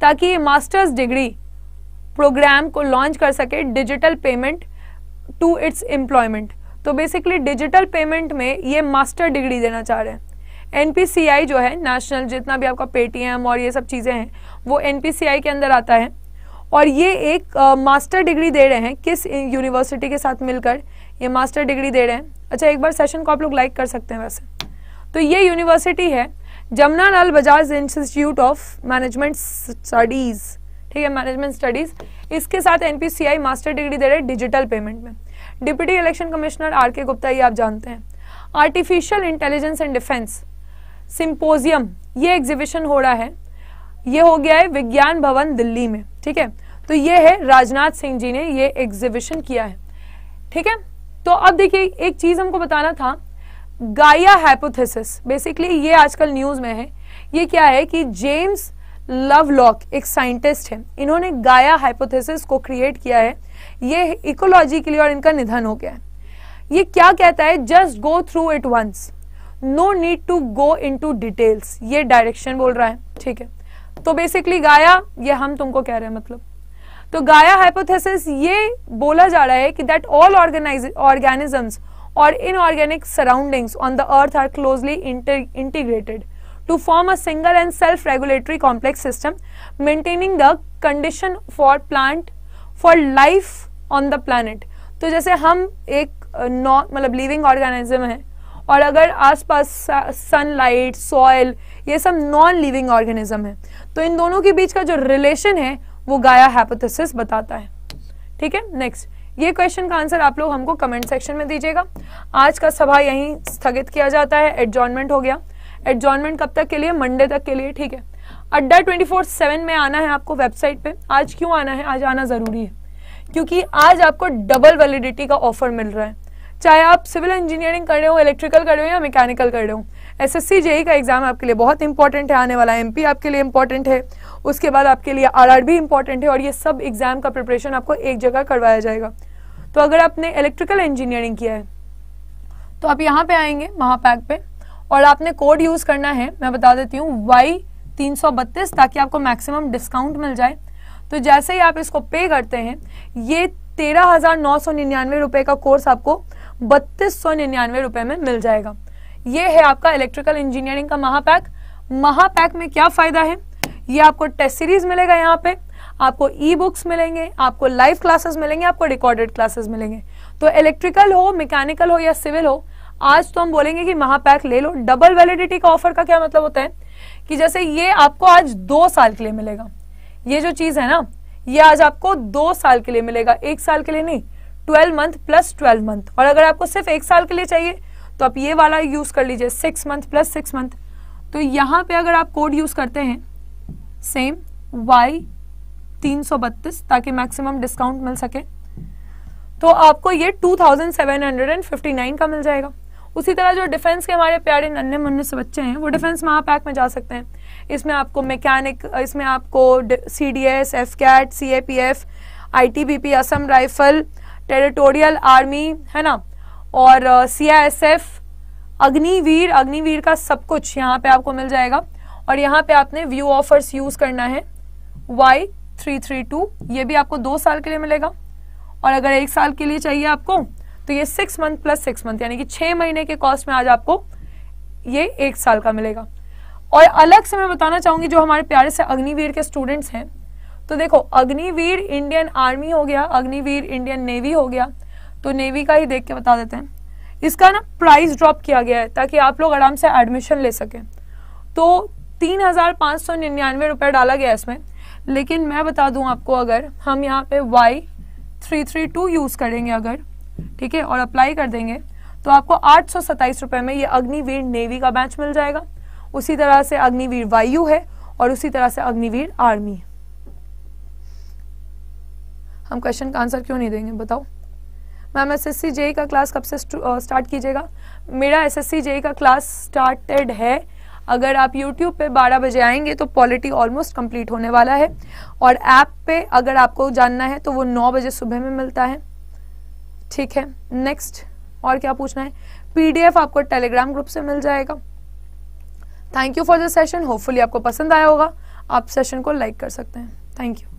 ताकि ये मास्टर्स डिग्री प्रोग्राम को लॉन्च कर सके, digital payment to its employment. तो बेसिकली डिजिटल पेमेंट में ये मास्टर डिग्री देना चाह रहे हैं। एन पी सी आई जो है नेशनल, जितना भी आपका पेटीएम और ये सब चीज़ें हैं वो एन पी सी आई के अंदर आता है। और ये एक मास्टर uh, डिग्री दे रहे हैं किस यूनिवर्सिटी के साथ मिलकर ये मास्टर डिग्री दे रहे हैं। अच्छा, एक बार सेशन को आप लोग लाइक कर सकते हैं। वैसे तो ये यूनिवर्सिटी है Jamuna Lal Bajaj institute of management studies, ठीक है, मैनेजमेंट स्टडीज़। इसके साथ N P C I master degree दे रहे हैं डिजिटल पेमेंट में। Deputy election commissioner R K Gupta, ये आप जानते हैं। Artificial intelligence and defence symposium, ये एग्जीबिशन हो रहा है, ये हो गया है विज्ञान भवन दिल्ली में, ठीक है। तो ये है राजनाथ सिंह जी ने ये एग्जीबिशन किया है, ठीक है। तो अब देखिए, एक चीज़ हमको बताना था, गाइया हाइपोथेसिस, बेसिकली ये आजकल न्यूज़ में है। ये क्या है कि जेम्स लवलॉक एक साइंटिस्ट है, इन्होंने गाइया हाइपोथेसिस को क्रिएट किया है। ये इकोलॉजी के लिए, और इनका निधन हो गया है। ये क्या कहता है? Just go through it once, no need to go into details, ये डायरेक्शन बोल रहा है, ठीक है। तो बेसिकली गाया, ये हम तुमको कह रहे हैं मतलब। तो गाया हाइपोथेसिस ये बोला जा रहा है कि दैट ऑल ऑर्गेनाइज ऑर्गेनिजम्स और inorganic surroundings on the earth are closely integrated to form a single and self regulatory complex system maintaining the condition for plant for life on the planet. तो जैसे हम एक non मतलब living organism है, और अगर आसपास सनलाइट, सॉइल, ये सब नॉन लिविंग ऑर्गेनिज्म है, तो इन दोनों के बीच का जो रिलेशन है वो गाया हाइपोथेसिस बताता है, ठीक है। नेक्स्ट, ये क्वेश्चन का आंसर आप लोग हमको कमेंट सेक्शन में दीजिएगा। आज का सभा यहीं स्थगित किया जाता है, एडजॉर्नमेंट हो गया। एडजॉर्नमेंट कब तक के लिए? मंडे तक के लिए, ठीक है। अड्डा ट्वेंटी फोर सेवन में आना है आपको वेबसाइट पे। आज क्यों आना है? आज आना ज़रूरी है क्योंकि आज आपको डबल वैलिडिटी का ऑफर मिल रहा है, चाहे आप सिविल इंजीनियरिंग कर रहे हो, इलेक्ट्रिकल कर रहे हो या मैकेनिकल कर रहे हो। एसएससी जेई का एग्जाम आपके लिए बहुत इंपॉर्टेंट है आने वाला, एमपी आपके लिए इंपॉर्टेंट है, उसके बाद आपके लिए आरआरबी इंपॉर्टेंट है, और ये सब एग्जाम का प्रिपरेशन आपको एक जगह करवाया जाएगा। तो अगर आपने इलेक्ट्रिकल इंजीनियरिंग किया है तो आप यहाँ पे आएंगे महापैक पे, और आपने कोड यूज करना है, मैं बता देती हूँ, वाई तीन सौ बत्तीस, ताकि आपको मैक्सिमम डिस्काउंट मिल जाए। तो जैसे ही आप इसको पे करते हैं, ये तेरह हजार नौ सौ निन्यानवे रुपये का कोर्स आपको बत्तीस सौ निन्यानवे रुपये में मिल जाएगा। ये है आपका इलेक्ट्रिकल इंजीनियरिंग का महापैक। महापैक में क्या फ़ायदा है? ये आपको टेस्ट सीरीज मिलेगा, यहाँ पे आपको ई बुक्स मिलेंगे, आपको लाइव क्लासेस मिलेंगे, आपको रिकॉर्डेड क्लासेस मिलेंगे। तो इलेक्ट्रिकल हो, मैकेनिकल हो या सिविल हो, आज तो हम बोलेंगे कि महापैक ले लो। डबल वैलिडिटी का ऑफर का क्या मतलब होता है कि जैसे ये आपको आज दो साल के लिए मिलेगा, ये जो चीज़ है ना, ये आज आपको दो साल के लिए मिलेगा, एक साल के लिए नहीं, twelve month plus twelve month. और अगर आपको सिर्फ एक साल के लिए चाहिए तो आप ये वाला यूज़ कर लीजिए, six month plus six month. तो यहाँ पे अगर आप कोड यूज़ करते हैं सेम वाई तीन सौ बत्तीस ताकि मैक्सिमम डिस्काउंट मिल सके, तो आपको ये two thousand seven hundred and fifty nine का मिल जाएगा। उसी तरह जो डिफेंस के हमारे प्यारे नन्हे मुन्ने से बच्चे हैं वो डिफेंस महापैक में जा सकते हैं। इसमें आपको मैकेनिक, इसमें आपको C D S, F CAT, C A P F, I T B P, Assam rifle, territorial army, है ना, और C I S F, Agniveer, Agniveer का सब कुछ यहाँ पे आपको मिल जाएगा। और यहाँ पे आपने व्यू ऑफर्स यूज़ करना है वाई थ्री थ्री टू, ये भी आपको दो साल के लिए मिलेगा, और अगर एक साल के लिए चाहिए आपको तो ये six month plus six month यानी कि छह महीने के कॉस्ट में आज आपको ये एक साल का मिलेगा। और अलग से मैं बताना चाहूंगी जो हमारे प्यारे से अग्निवीर के स्टूडेंट्स हैं, तो देखो अग्निवीर इंडियन आर्मी हो गया, अग्निवीर इंडियन नेवी हो गया, तो नेवी का ही देख के बता देते हैं। इसका ना प्राइस ड्रॉप किया गया है ताकि आप लोग आराम से एडमिशन ले सकें, तो तीन हज़ार पाँच सौ निन्यानवे रुपये डाला गया इसमें। लेकिन मैं बता दूं आपको, अगर हम यहाँ पे Y three three two use करेंगे अगर, ठीक है, और अप्लाई कर देंगे तो आपको आठ सौ सत्ताईस रुपये में ये अग्निवीर नेवी का बैच मिल जाएगा। उसी तरह से अग्निवीर वायु है और उसी तरह से अग्निवीर आर्मी है। हम क्वेश्चन का आंसर क्यों नहीं देंगे बताओ। Ma'am S S C J E का क्लास कब से स्टार्ट कीजिएगा? मेरा S S C J E का क्लास स्टार्टेड है। अगर आप यूट्यूब पे बारह बजे आएंगे तो पॉलिटी ऑलमोस्ट कंप्लीट होने वाला है, और ऐप पे अगर आपको जानना है तो वो नौ बजे सुबह में मिलता है। ठीक है, नेक्स्ट और क्या पूछना है? पीडीएफ आपको टेलीग्राम ग्रुप से मिल जाएगा। Thank you for the session, hopefully आपको पसंद आया होगा। आप सेशन को लाइक कर सकते हैं। Thank you.